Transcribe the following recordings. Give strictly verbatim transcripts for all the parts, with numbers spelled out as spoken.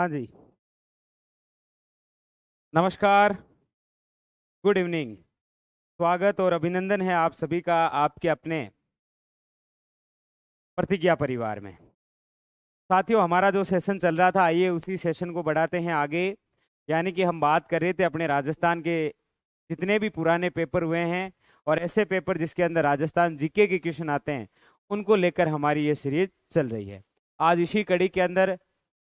हाँ जी, नमस्कार, good evening. स्वागत और अभिनंदन है आप सभी का आपके अपने प्रतिज्ञा परिवार में। साथियों, हमारा जो सेशन चल रहा था, आइए उसी सेशन को बढ़ाते हैं आगे। यानी कि हम बात कर रहे थे अपने राजस्थान के जितने भी पुराने पेपर हुए हैं और ऐसे पेपर जिसके अंदर राजस्थान जीके के क्वेश्चन आते हैं, उनको लेकर हमारी ये सीरीज चल रही है। आज इसी कड़ी के अंदर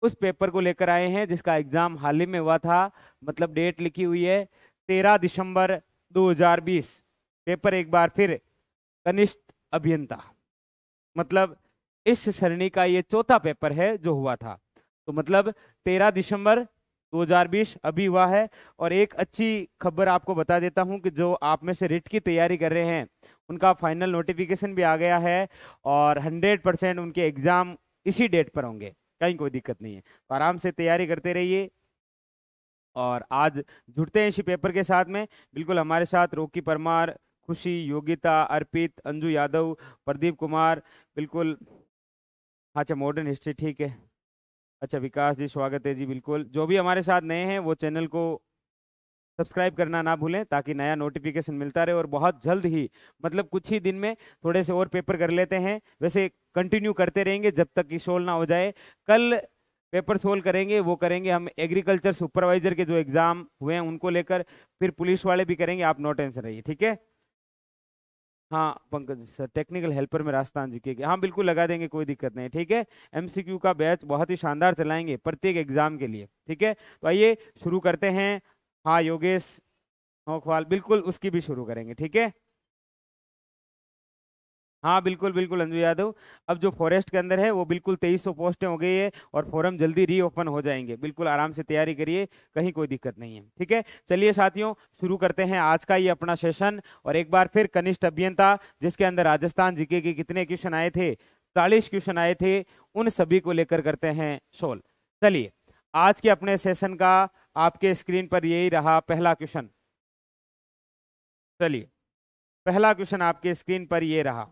उस पेपर को लेकर आए हैं जिसका एग्जाम हाल ही में हुआ था, मतलब डेट लिखी हुई है तेरह दिसंबर दो हज़ार बीस। पेपर एक बार फिर कनिष्ठ अभियंता, मतलब इस सरणी का ये चौथा पेपर है जो हुआ था। तो मतलब तेरह दिसंबर दो हज़ार बीस अभी हुआ है। और एक अच्छी खबर आपको बता देता हूं कि जो आप में से रिट की तैयारी कर रहे हैं उनका फाइनल नोटिफिकेशन भी आ गया है और हंड्रेड परसेंट उनके एग्जाम इसी डेट पर होंगे, कहीं कोई दिक्कत नहीं है। तो आराम से तैयारी करते रहिए और आज जुड़ते हैं इसी पेपर के साथ में। बिल्कुल हमारे साथ रोकी परमार, खुशी, योगिता, अर्पित, अंजू यादव, प्रदीप कुमार, बिल्कुल। अच्छा, मॉडर्न हिस्ट्री ठीक है। अच्छा, विकास जी स्वागत है जी, बिल्कुल। जो भी हमारे साथ नए हैं वो चैनल को सब्सक्राइब करना ना भूलें ताकि नया नोटिफिकेशन मिलता रहे। और बहुत जल्द ही, मतलब कुछ ही दिन में, थोड़े से और पेपर कर लेते हैं। वैसे कंटिन्यू करते रहेंगे जब तक कि सोल्व ना हो जाए। कल पेपर सोल्व करेंगे, वो करेंगे हम एग्रीकल्चर सुपरवाइजर के जो एग्जाम हुए हैं उनको लेकर, फिर पुलिस वाले भी करेंगे। आप नो टेंशन रहिए, ठीक है। हाँ पंकज सर, टेक्निकल हेल्पर में राजस्थान जी के, हाँ बिल्कुल लगा देंगे, कोई दिक्कत नहीं, ठीक है। एमसीक्यू का बैच बहुत ही शानदार चलाएंगे प्रत्येक एग्जाम के लिए, ठीक है। तो आइए शुरू करते हैं। हाँ योगेश नौखवाल, बिल्कुल उसकी भी शुरू करेंगे, ठीक है। हाँ बिल्कुल बिल्कुल अंजू यादव, अब जो फॉरेस्ट के अंदर है वो बिल्कुल तेईस सौ पोस्टें हो गई है और फॉर्म जल्दी रीओपन हो जाएंगे। बिल्कुल आराम से तैयारी करिए, कहीं कोई दिक्कत नहीं है, ठीक है। चलिए साथियों, शुरू करते हैं आज का ये अपना सेशन। और एक बार फिर कनिष्ठ अभियंता, जिसके अंदर राजस्थान जीके के कितने क्वेश्चन आए थे, चालीस क्वेश्चन आए थे, उन सभी को लेकर करते हैं सोल्व। चलिए, आज के अपने सेशन का आपके स्क्रीन पर यही रहा पहला क्वेश्चन। चलिए, पहला क्वेश्चन आपके स्क्रीन पर ये रहा,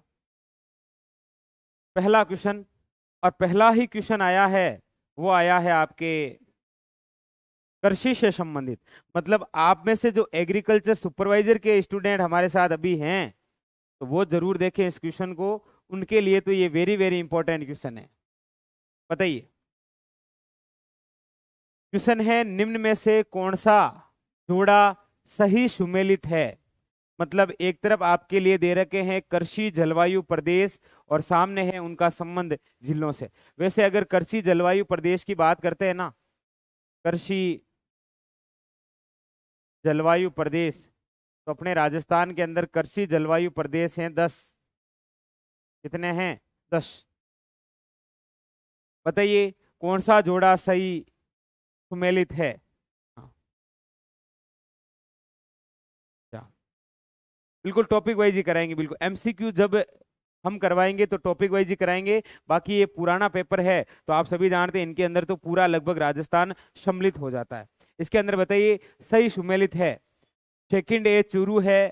पहला क्वेश्चन। और पहला ही क्वेश्चन आया है, वो आया है आपके कृषि से संबंधित। मतलब आप में से जो एग्रीकल्चर सुपरवाइजर के स्टूडेंट हमारे साथ अभी हैं, तो वो जरूर देखें इस क्वेश्चन को, उनके लिए तो ये वेरी वेरी इंपॉर्टेंट क्वेश्चन है। बताइए क्वेश्चन है, निम्न में से कौन सा जोड़ा सही सुमेलित है। मतलब एक तरफ आपके लिए दे रखे हैं कृषि जलवायु प्रदेश और सामने है उनका संबंध जिलों से। वैसे अगर कृषि जलवायु प्रदेश की बात करते हैं ना, कृषि जलवायु प्रदेश, तो अपने राजस्थान के अंदर कृषि जलवायु प्रदेश हैं दस। कितने हैं? दस। बताइए कौन सा जोड़ा सही सुमेलित है। बिल्कुल टॉपिक वाइज ही कराएंगे, बिल्कुल एमसीक्यू जब हम करवाएंगे तो टॉपिक वाइज ही कराएंगे। बाकी ये पुराना पेपर है तो आप सभी जानते हैं, इनके अंदर तो पूरा लगभग राजस्थान सम्मिलित हो जाता है। इसके अंदर बताइए सही सुमेलित है। सेकंड ए चूरू है,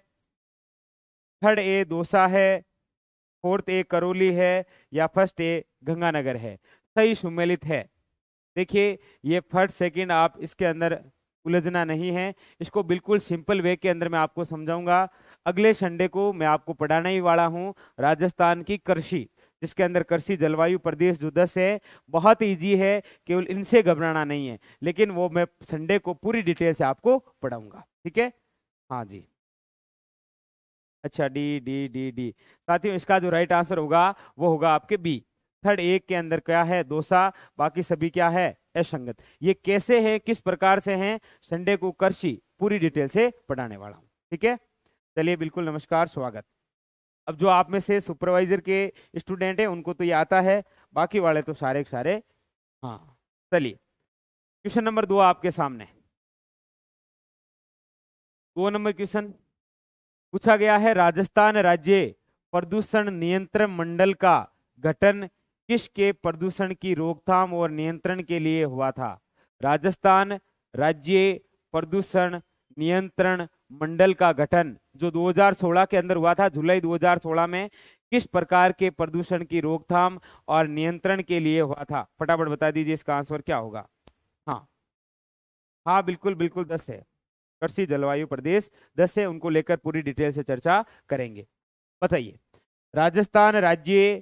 थर्ड ए दौसा है, फोर्थ ए करौली है, या फर्स्ट ए गंगानगर है। सही सुमेलित है। देखिए ये फर्स्ट सेकंड आप इसके अंदर उलझना नहीं है, इसको बिल्कुल सिंपल वे के अंदर मैं आपको समझाऊंगा। अगले संडे को मैं आपको पढ़ाने ही वाला हूँ राजस्थान की कृषि, जिसके अंदर कृषि जलवायु प्रदेश जो दस है, बहुत ईजी है, केवल इनसे घबराना नहीं है। लेकिन वो मैं संडे को पूरी डिटेल से आपको पढ़ाऊंगा, ठीक है। हाँ जी, अच्छा डी डी डी डी साथियों, इसका जो राइट आंसर होगा वो होगा आपके बी। थर्ड एक के अंदर क्या है? दोसा। बाकी सभी क्या है? असंगत। ये कैसे हैं, किस प्रकार से हैं, संडे को कृषि पूरी डिटेल से पढ़ाने वाला हूँ, ठीक है। चलिए, बिल्कुल नमस्कार, स्वागत। अब जो आप में से सुपरवाइजर के स्टूडेंट हैं उनको तो ये आता है, बाकी वाले तो सारे सारे। हाँ चलिए, क्वेश्चन नंबर दो आपके सामने। दो नंबर क्वेश्चन पूछा गया है, राजस्थान राज्य प्रदूषण नियंत्रण मंडल का गठन किसके प्रदूषण की रोकथाम और नियंत्रण के लिए हुआ था। राजस्थान राज्य प्रदूषण नियंत्रण मंडल का गठन जो दो हज़ार सोलह के अंदर हुआ था, जुलाई दो हज़ार सोलह में, किस प्रकार के प्रदूषण की रोकथाम और नियंत्रण के लिए हुआ था। फटाफट बता दीजिए इसका आंसर क्या होगा। हाँ बिल्कुल बिल्कुल दस है, कृषि जलवायु प्रदेश दस है, उनको लेकर पूरी डिटेल से चर्चा करेंगे। बताइए, राजस्थान राज्य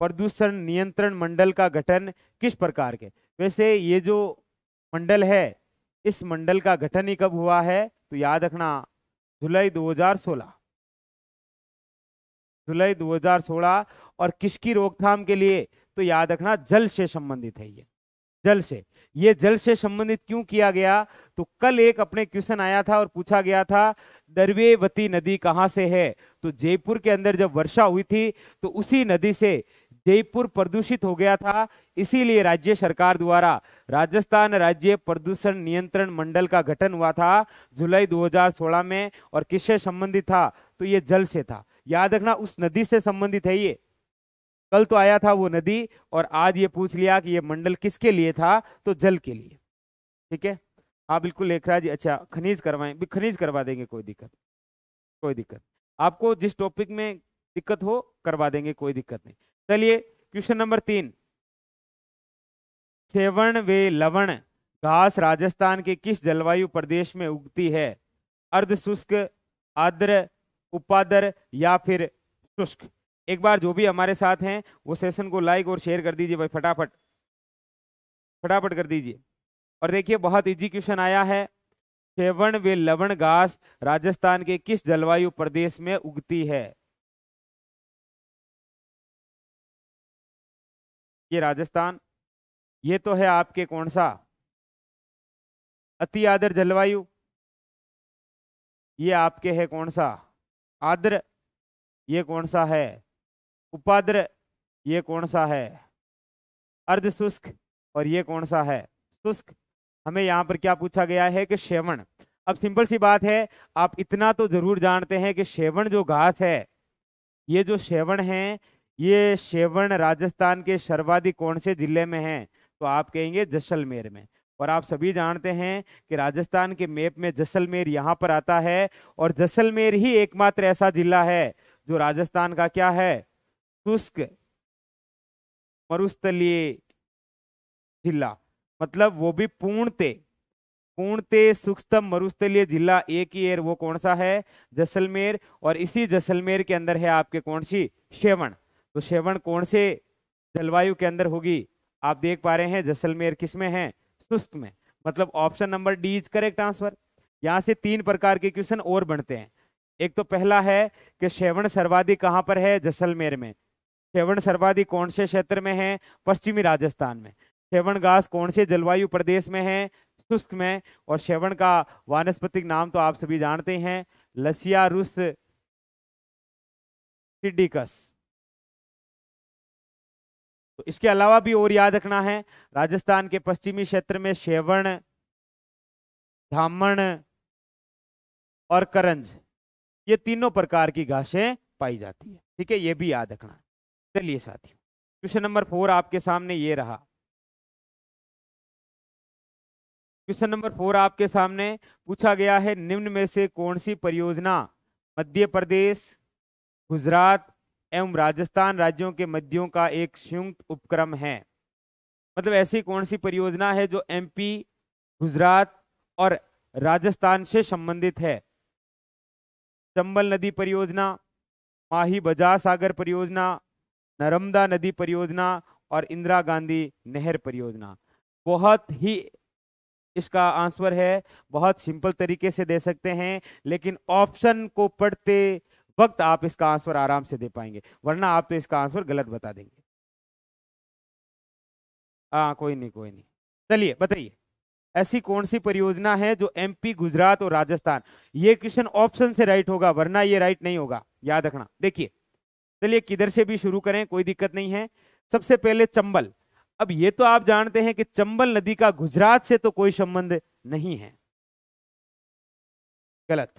प्रदूषण नियंत्रण मंडल का गठन किस प्रकार के, वैसे ये जो मंडल है इस मंडल का गठन ही कब हुआ है तो याद रखना जुलाई दो हज़ार सोलह, जुलाई दो हज़ार सोलह, और किसकी रोकथाम के लिए तो याद रखना जल से संबंधित है, ये जल से, ये जल से संबंधित क्यों किया गया तो कल एक अपने क्वेश्चन आया था और पूछा गया था दर्वेवती नदी कहाँ से है, तो जयपुर के अंदर जब वर्षा हुई थी तो उसी नदी से जयपुर प्रदूषित हो गया था, इसीलिए राज्य सरकार द्वारा राजस्थान राज्य प्रदूषण नियंत्रण मंडल का गठन हुआ था जुलाई दो हज़ार सोलह में, और किससे संबंधित था तो ये जल से था, याद रखना उस नदी से संबंधित है। ये कल तो आया था वो नदी और आज ये पूछ लिया कि ये मंडल किसके लिए था तो जल के लिए, ठीक है। हाँ बिल्कुल लेखरा जी, अच्छा खनिज करवाएं, खनिज करवा देंगे, कोई दिक्कत कोई दिक्कत आपको जिस टॉपिक में दिक्कत हो करवा देंगे, कोई दिक्कत नहीं। चलिए क्वेश्चन नंबर तीन, सेवण व लवण घास राजस्थान के किस जलवायु प्रदेश में उगती है, अर्ध शुष्क, आर्द्र, उपादर या फिर शुष्क। एक बार जो भी हमारे साथ हैं वो सेशन को लाइक और शेयर कर दीजिए भाई, फटाफट फटाफट कर दीजिए। और देखिए बहुत इजी क्वेश्चन आया है, सेवण व लवण घास राजस्थान के किस जलवायु प्रदेश में उगती है, ये राजस्थान, ये तो है आपके कौन सा अति आर्द्र जलवायु, ये आपके है कौन सा आर्द्र, ये कौन सा है उपाद्र, ये कौन सा है अर्ध शुष्क, और ये कौन सा है शुष्क। हमें यहाँ पर क्या पूछा गया है कि सेवण, अब सिंपल सी बात है आप इतना तो जरूर जानते हैं कि सेवण जो घास है, ये जो सेवण है, ये सेवण राजस्थान के सर्वाधिक कौन से जिले में है तो आप कहेंगे जैसलमेर में, और आप सभी जानते हैं कि राजस्थान के मैप में जैसलमेर यहाँ पर आता है, और जैसलमेर ही एकमात्र ऐसा जिला है जो राजस्थान का क्या है शुष्क मरुस्थलीय जिला, मतलब वो भी पूर्णते पूर्णते सूक्ष्म मरुस्थलीय जिला एक ही है, वो कौन सा है जैसलमेर, और इसी जैसलमेर के अंदर है आपके कौन सी सेवण, तो सेवण कौन से जलवायु के अंदर होगी, आप देख पा रहे हैं जैसलमेर किसमें है शुष्क में, मतलब option number D is correct answer. यहाँ से तीन प्रकार के क्वेश्चन और बनते हैं, एक तो पहला है कि सेवण सर्वाधिक कहाँ पर है जैसलमेर में, सेवण सर्वाधिक कौन से क्षेत्र में है पश्चिमी राजस्थान में, सेवण घास कौन से जलवायु प्रदेश में है शुष्क में, और सेवण का वानस्पतिक नाम तो आप सभी जानते हैं लसिया रुस सिडिकस। तो इसके अलावा भी और याद रखना है राजस्थान के पश्चिमी क्षेत्र में सेवण, धामण और करंज, ये तीनों प्रकार की घासें पाई जाती है, ठीक है, ये भी याद रखना। चलिए साथियों क्वेश्चन नंबर फोर आपके सामने ये रहा, क्वेश्चन नंबर फोर आपके सामने पूछा गया है, निम्न में से कौन सी परियोजना मध्य प्रदेश, गुजरात एवं राजस्थान राज्यों के मध्यों का एक संयुक्त उपक्रम है, मतलब ऐसी कौन सी परियोजना है जो एमपी, गुजरात और राजस्थान से संबंधित है, चंबल नदी परियोजना, माही बजाज सागर परियोजना, नर्मदा नदी परियोजना और इंदिरा गांधी नहर परियोजना। बहुत ही इसका आंसर है, बहुत सिंपल तरीके से दे सकते हैं, लेकिन ऑप्शन को पढ़ते वक्त आप इसका आंसर आराम से दे पाएंगे, वरना आप तो इसका आंसर गलत बता देंगे। हाँ कोई नहीं कोई नहीं, चलिए बताइए ऐसी कौन सी परियोजना है जो एमपी, गुजरात और राजस्थान, ये क्वेश्चन ऑप्शन से राइट होगा वरना ये राइट नहीं होगा, याद रखना। देखिए चलिए किधर से भी शुरू करें कोई दिक्कत नहीं है, सबसे पहले चंबल, अब ये तो आप जानते हैं कि चंबल नदी का गुजरात से तो कोई संबंध नहीं है, गलत।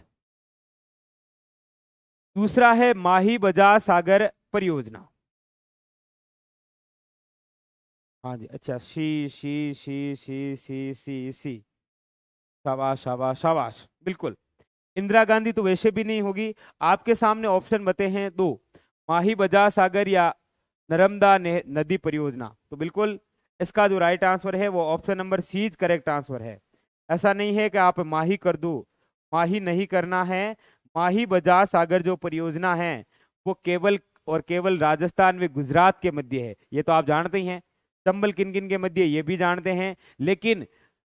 दूसरा है माही बजाज सागर परियोजना, हाँ जी अच्छा शी शी शी शी शी शी शी शाबाश शाबाश शाबाश बिल्कुल। इंदिरा गांधी तो वैसे भी नहीं होगी, आपके सामने ऑप्शन बते हैं दो, माही बजाज सागर या नर्मदा नदी परियोजना, तो बिल्कुल इसका जो राइट आंसर है वो option number C is correct answer है। ऐसा नहीं है कि आप माही कर दो, माही नहीं करना है। माही बजाज सागर जो परियोजना है वो केवल और केवल राजस्थान में गुजरात के मध्य है, ये तो आप जानते ही हैं। चंबल किन किन के मध्य ये भी जानते हैं, लेकिन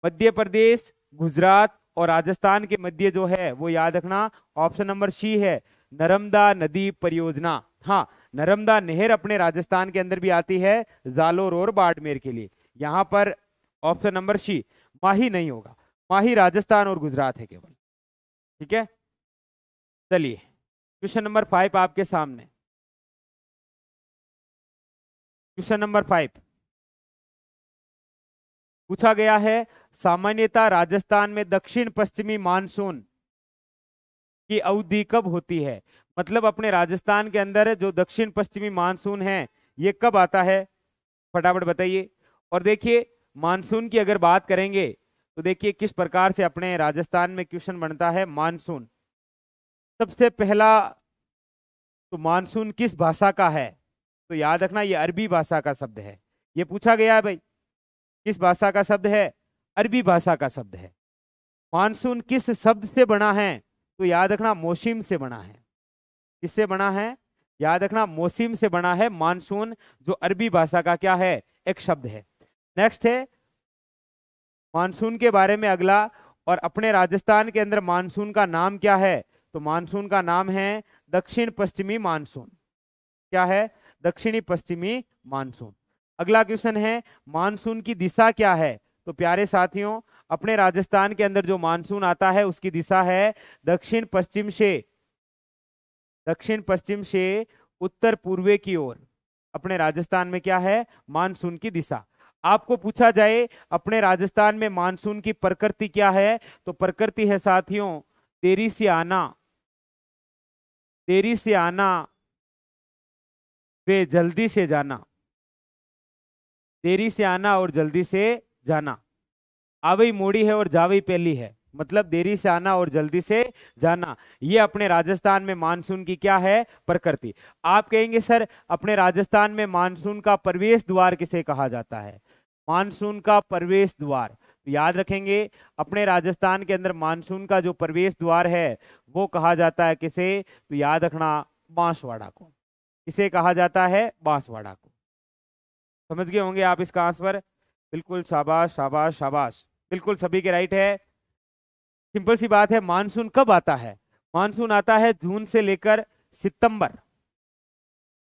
मध्य प्रदेश, गुजरात और राजस्थान के मध्य जो है वो याद रखना ऑप्शन नंबर सी है, नर्मदा नदी परियोजना। हाँ, नर्मदा नहर अपने राजस्थान के अंदर भी आती है जालोर और बाड़मेर के लिए। यहाँ पर ऑप्शन नंबर सी माही नहीं होगा, माही राजस्थान और गुजरात है केवल। ठीक है, चलिए क्वेश्चन नंबर फाइव आपके सामने। क्वेश्चन नंबर फाइव पूछा गया है, सामान्यतः राजस्थान में दक्षिण पश्चिमी मानसून की अवधि कब होती है? मतलब अपने राजस्थान के अंदर जो दक्षिण पश्चिमी मानसून है ये कब आता है, फटाफट बताइए। और देखिए मानसून की अगर बात करेंगे तो देखिए किस प्रकार से अपने राजस्थान में क्वेश्चन बनता है। मानसून सबसे पहला, तो मानसून किस भाषा का है? तो याद रखना ये अरबी भाषा का शब्द है। ये पूछा गया है भाई किस भाषा का शब्द है? अरबी भाषा का शब्द है। मानसून किस शब्द से बना है? तो याद रखना मौसम से बना है। किससे बना है? याद रखना मौसम से बना है मानसून, जो अरबी भाषा का क्या है, एक शब्द है। नेक्स्ट है मानसून के बारे में अगला, और अपने राजस्थान के अंदर मानसून का नाम क्या है? तो मानसून का नाम है दक्षिण पश्चिमी मानसून। क्या है? दक्षिणी पश्चिमी मानसून। अगला क्वेश्चन है मानसून की दिशा क्या है? तो प्यारे साथियों अपने राजस्थान के अंदर जो मानसून आता है उसकी दिशा है दक्षिण पश्चिम से दक्षिण पश्चिम से उत्तर पूर्वे की ओर। अपने राजस्थान में क्या है मानसून की दिशा। आपको पूछा जाए अपने राजस्थान में मानसून की प्रकृति क्या है? तो प्रकृति है साथियों देरी से आना, देरी से आना वे जल्दी से जाना, देरी से आना और जल्दी से जाना। आवई मोड़ी है और जावई पहली है, मतलब देरी से आना और जल्दी से जाना। ये अपने राजस्थान में मानसून की क्या है, प्रकृति। आप कहेंगे सर अपने राजस्थान में मानसून का प्रवेश द्वार किसे कहा जाता है? मानसून का प्रवेश द्वार, तो याद रखेंगे अपने राजस्थान के अंदर मानसून का जो प्रवेश द्वार है वो कहा जाता है किसे? तो याद रखना बांसवाड़ा को। किसे कहा जाता है? बांसवाड़ा को। समझ गए होंगे आप इसका आंसर। बिल्कुल, शाबाश शाबाश शाबाश, बिल्कुल सभी के राइट है। सिंपल सी बात है, मानसून कब आता है? मानसून आता है जून से लेकर सितंबर,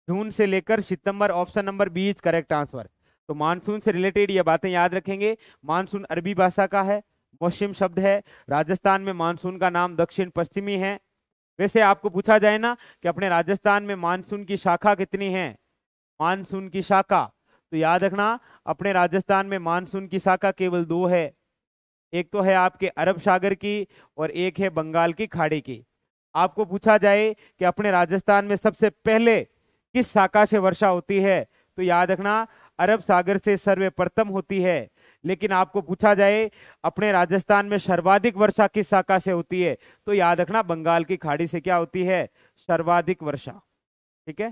जून से लेकर सितंबर। Option number B is correct answer. तो मानसून से रिलेटेड ये बातें याद रखेंगे। मानसून अरबी भाषा का है, मौसम शब्द है, राजस्थान में मानसून का नाम दक्षिण पश्चिमी है। वैसे आपको पूछा जाए ना कि अपने राजस्थान में मानसून की शाखा कितनी है, मानसून की शाखा, तो याद रखना अपने राजस्थान में मानसून की शाखा केवल दो है। एक तो है आपके अरब सागर की और एक है बंगाल की खाड़ी की। आपको पूछा जाए कि अपने राजस्थान में सबसे पहले किस शाखा से वर्षा होती है, तो याद रखना अरब सागर से सर्वप्रथम होती है। लेकिन आपको पूछा जाए अपने राजस्थान में सर्वाधिक वर्षा किस शाखा से होती है, तो याद रखना बंगाल की खाड़ी से क्या होती है, सर्वाधिक वर्षा। ठीक है,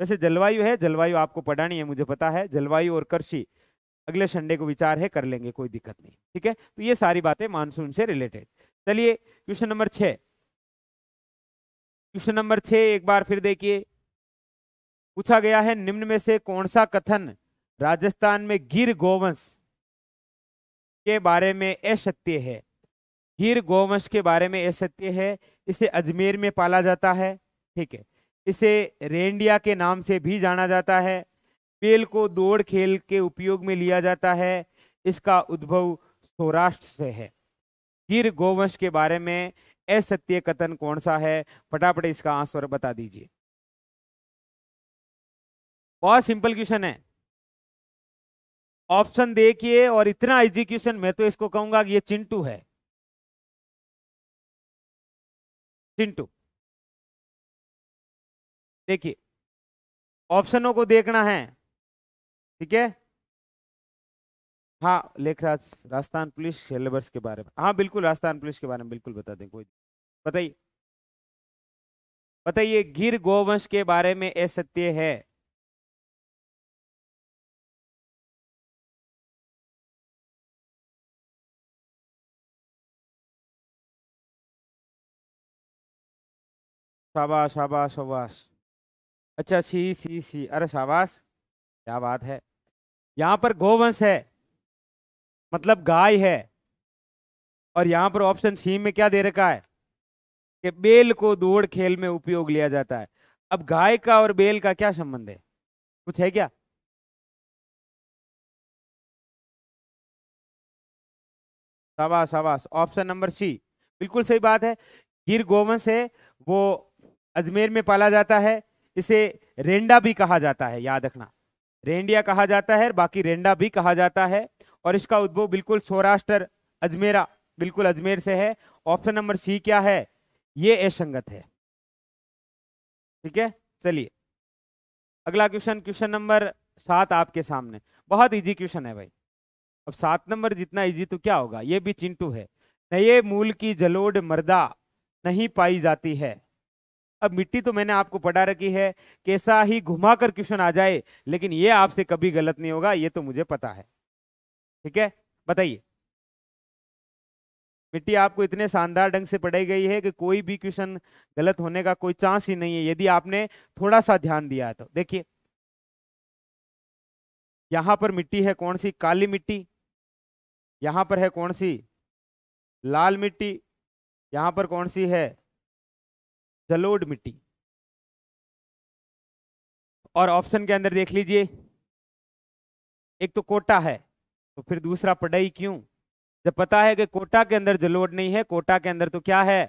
वैसे जलवायु है, जलवायु आपको पढ़ानी है, मुझे पता है। जलवायु और कृषि अगले संडे को विचार है, कर लेंगे, कोई दिक्कत नहीं। ठीक है, तो ये सारी बातें मानसून से रिलेटेड। चलिए क्वेश्चन नंबर छः, क्वेश्चन नंबर छः एक बार फिर देखिए। पूछा गया है निम्न में से कौन सा कथन राजस्थान में गिर गोवंश के बारे में असत्य है? गिर गोवंश के बारे में असत्य है। इसे अजमेर में पाला जाता है, ठीक है, इसे रेंडिया के नाम से भी जाना जाता है। बेल को दौड़ खेल के उपयोग में लिया जाता है, इसका उद्भव सौराष्ट्र से है। गिर गोवंश के बारे में असत्य कथन कौन सा है? फटाफट इसका आंसर बता दीजिए। बहुत सिंपल क्वेश्चन है, ऑप्शन देखिए, और इतना इजी क्वेश्चन मैं तो इसको कहूंगा कि ये चिंटू है, चिंटू। देखिए ऑप्शनों को देखना है, ठीक है। हाँ, लेखराज राजस्थान पुलिस सिलेबस के बारे में, हाँ बिल्कुल राजस्थान पुलिस के बारे में बिल्कुल बता दें, कोई बताइए बताइए। गिर गोवंश के बारे में असत्य है। शाबाश शाबाश शाबाश। अच्छा सी सी सी, अरे शाबाश, क्या बात है। यहाँ पर गोवंश है मतलब गाय है, और यहाँ पर ऑप्शन सी में क्या दे रखा है कि बेल को दौड़ खेल में उपयोग लिया जाता है। अब गाय का और बेल का क्या संबंध है, कुछ है क्या? शाबाश शाबाश, ऑप्शन नंबर सी बिल्कुल सही बात है। गिर गोवंश है, वो अजमेर में पाला जाता है, इसे रेंडा भी कहा जाता है, याद रखना रेंडिया कहा जाता है, बाकी रेंडा भी कहा जाता है, और इसका उद्भव बिल्कुल सौराष्ट्र अजमेरा बिल्कुल अजमेर से है। ऑप्शन नंबर सी क्या है, ये असंगत है। ठीक है, चलिए अगला क्वेश्चन, क्वेश्चन नंबर सात आपके सामने। बहुत इजी क्वेश्चन है भाई, अब सात नंबर जितना इजी तो क्या होगा। ये भी चिंटू है, नए मूल की जलोढ़ मर्दा नहीं पाई जाती है। अब मिट्टी तो मैंने आपको पढ़ा रखी है, कैसा ही घुमाकर क्वेश्चन आ जाए लेकिन ये आपसे कभी गलत नहीं होगा, ये तो मुझे पता है। ठीक है, बताइए। मिट्टी आपको इतने शानदार ढंग से पढ़ाई गई है कि कोई भी क्वेश्चन गलत होने का कोई चांस ही नहीं है, यदि आपने थोड़ा सा ध्यान दिया है तो। देखिए यहां पर मिट्टी है कौन सी, काली मिट्टी, यहां पर है कौन सी लाल मिट्टी, यहां पर कौन सी है जलोढ़ मिट्टी, और ऑप्शन के अंदर देख लीजिए एक तो कोटा है, तो फिर दूसरा पढ़ाई क्यों जब पता है कि कोटा के अंदर जलोढ़ नहीं है। कोटा के अंदर तो क्या है,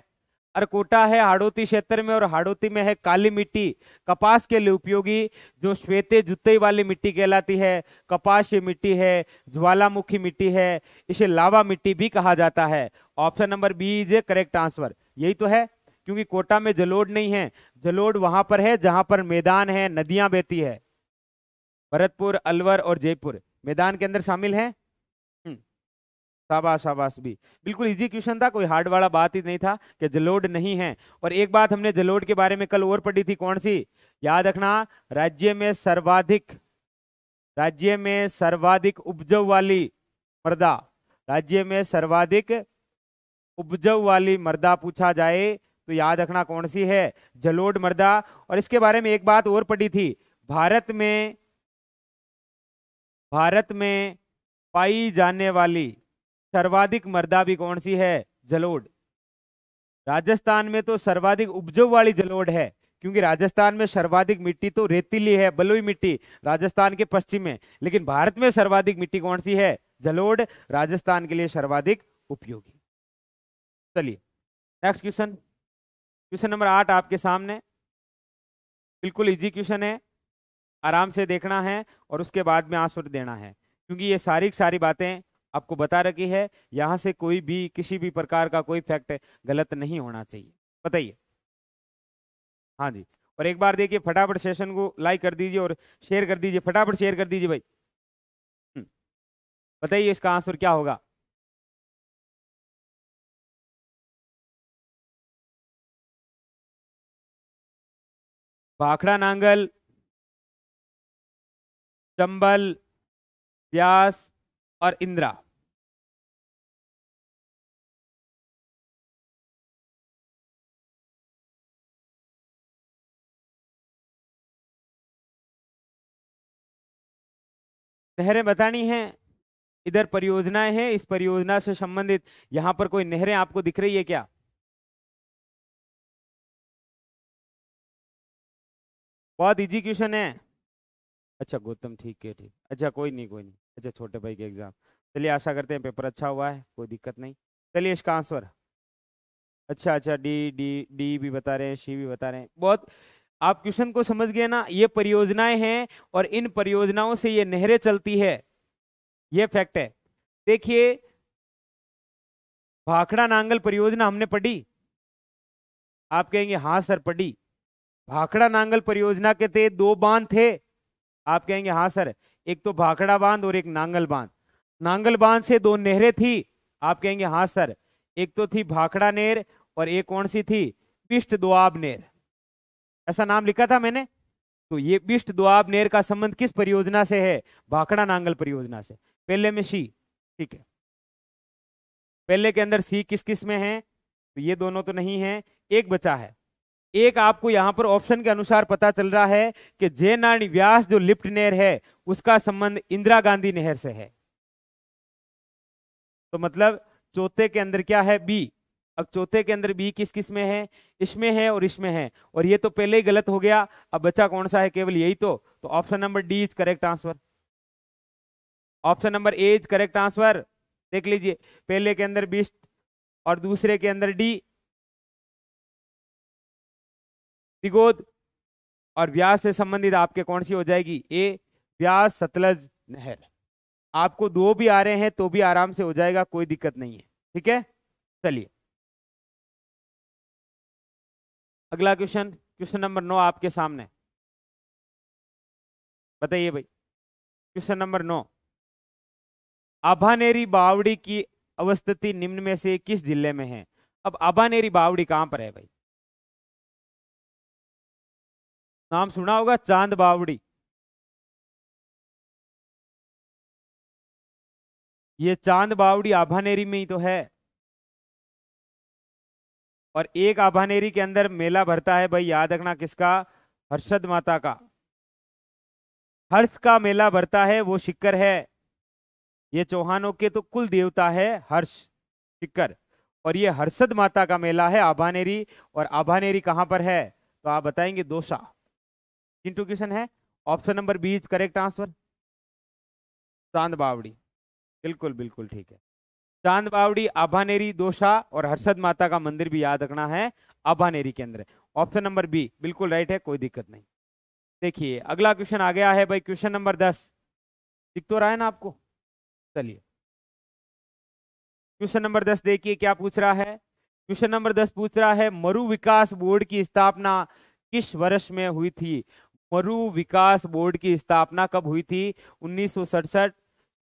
अरे कोटा है हाड़ौती क्षेत्र में, और हाड़ौती में है काली मिट्टी, कपास के लिए उपयोगी जो श्वेते जुत्ते वाली मिट्टी कहलाती है, कपास की मिट्टी है, ज्वालामुखी मिट्टी है, इसे लावा मिट्टी भी कहा जाता है। Option number B is a correct answer, यही तो है, क्योंकि कोटा में जलोढ़ नहीं है। जलोढ़ वहां पर है जहां पर मैदान है, नदियां बहती है, भरतपुर, अलवर और जयपुर मैदान के अंदर शामिल है। शाबाश शाबाश भी, बिल्कुल इजी क्वेश्चन था, कोई हार्ड वाला बात ही नहीं था कि जलोढ़ नहीं है। और एक बात हमने जलोढ़ के बारे में कल और पढ़ी थी, कौन सी, याद रखना, राज्य में सर्वाधिक राज्य में सर्वाधिक उपजाऊ वाली मृदा, राज्य में सर्वाधिक उपजाऊ वाली मृदा पूछा जाए तो याद रखना कौन सी है, जलोढ़ मृदा। और इसके बारे में एक बात और पढ़ी थी, भारत में भारत में पाई जाने वाली सर्वाधिक मृदा भी कौन सी है, जलोढ़। राजस्थान में तो सर्वाधिक उपजाऊ वाली जलोढ़ है, क्योंकि राजस्थान में सर्वाधिक मिट्टी तो रेतीली है, बलुई मिट्टी राजस्थान के पश्चिम में, लेकिन भारत में सर्वाधिक मिट्टी कौन सी है, जलोढ़, राजस्थान के लिए सर्वाधिक उपयोगी। चलिए नेक्स्ट क्वेश्चन, क्वेश्चन नंबर आठ आपके सामने, बिल्कुल इजी क्वेश्चन है, आराम से देखना है और उसके बाद में आंसर देना है, क्योंकि ये सारी सारी बातें आपको बता रखी है, यहाँ से कोई भी किसी भी प्रकार का कोई फैक्ट गलत नहीं होना चाहिए। बताइए। हाँ जी, और एक बार देखिए फटाफट सेशन को लाइक कर दीजिए और शेयर कर दीजिए, फटाफट शेयर कर दीजिए भाई। बताइए इसका आंसर क्या होगा। भाखड़ा नांगल, चंबल, ब्यास और इंदिरा। नहरें बतानी है, इधर परियोजनाएं हैं, इस परियोजना से संबंधित यहां पर कोई नहरें आपको दिख रही है क्या? बहुत इजी क्वेश्चन है। अच्छा गौतम, ठीक है ठीक, अच्छा कोई नहीं कोई नहीं, अच्छा छोटे भाई के एग्जाम, चलिए आशा करते हैं पेपर अच्छा हुआ है, कोई दिक्कत नहीं। चलिए इसका आंसर, अच्छा अच्छा डी डी डी भी बता रहे हैं, सी भी बता रहे हैं, बहुत आप क्वेश्चन को समझ गए ना। ये परियोजनाएं हैं और इन परियोजनाओं से ये नहरें चलती है, ये फैक्ट है। देखिए भाखड़ा नांगल परियोजना हमने पढ़ी, आप कहेंगे हाँ सर पढ़ी, भाखड़ा नांगल परियोजना के तहत दो बांध थे, आप कहेंगे हाँ सर, एक तो भाखड़ा बांध और एक नांगल बांध। नांगल बांध से दो नहरें थी, आप कहेंगे हाँ सर, एक तो थी भाखड़ा नहर और एक कौन सी थी, बिष्ट दोआब नहर, ऐसा नाम लिखा था मैंने। तो ये बिष्ट दोआब नहर का संबंध किस परियोजना से है, भाखड़ा नांगल परियोजना से। पहले में सी, ठीक है, पहले के अंदर सी किस किस में है, तो ये दोनों तो नहीं है, एक बचा है, एक आपको यहाँ पर ऑप्शन के अनुसार पता चल रहा है कि जय नारायण व्यास जो लिफ्ट नहर है उसका संबंध इंदिरा गांधी नहर से है, तो मतलब चौथे के अंदर क्या है, बी। अब चौथे के अंदर बी किस किस में है, इसमें है और इसमें है, और ये तो पहले ही गलत हो गया, अब बच्चा कौन सा है, केवल यही तो तो option number D is correct answer, option number A is correct answer. देख लीजिए पहले के अंदर बी और दूसरे के अंदर डी, तिगोद और व्यास से संबंधित आपके कौन सी हो जाएगी, ए, व्यास सतलज नहर। आपको दो भी आ रहे हैं तो भी आराम से हो जाएगा, कोई दिक्कत नहीं है, ठीक है। चलिए अगला क्वेश्चन, क्वेश्चन नंबर नौ आपके सामने, बताइए भाई क्वेश्चन नंबर नौ, आभानेरी बावड़ी की अवस्थिति निम्न में से किस जिले में है। अब आभानेरी बावड़ी कहां पर है भाई, नाम सुना होगा चांद बावड़ी, ये चांद बावड़ी आभानेरी में ही तो है, और एक आभानेरी के अंदर मेला भरता है भाई, याद रखना किसका, हर्षद माता का, हर्ष का मेला भरता है, वो शिकर है, ये चौहानों के तो कुल देवता है हर्ष शिकर, और ये हर्षद माता का मेला है आभानेरी, और आभानेरी कहाँ पर है तो आप बताएंगे दोसा। किंतु क्वेश्चन है option number B is correct answer, Chand Baori, बिल्कुल बिल्कुल ठीक है, चांद बावड़ी, आभानेरी, दोसा और हर्षद माता का मंदिर भी याद रखना है आभानेरी के अंदर, ऑप्शन नंबर बी बिल्कुल राइट है, कोई दिक्कत नहीं। देखिए अगला क्वेश्चन आ गया है भाई क्वेश्चन नंबर दस, दिख तो रहा है ना आपको, चलिए क्वेश्चन नंबर दस देखिए क्या पूछ रहा है, क्वेश्चन नंबर दस पूछ रहा है मरु विकास बोर्ड की स्थापना किस वर्ष में हुई थी। मरु विकास बोर्ड की स्थापना कब हुई थी, उन्नीस सौ सड़सठ अड़सठ,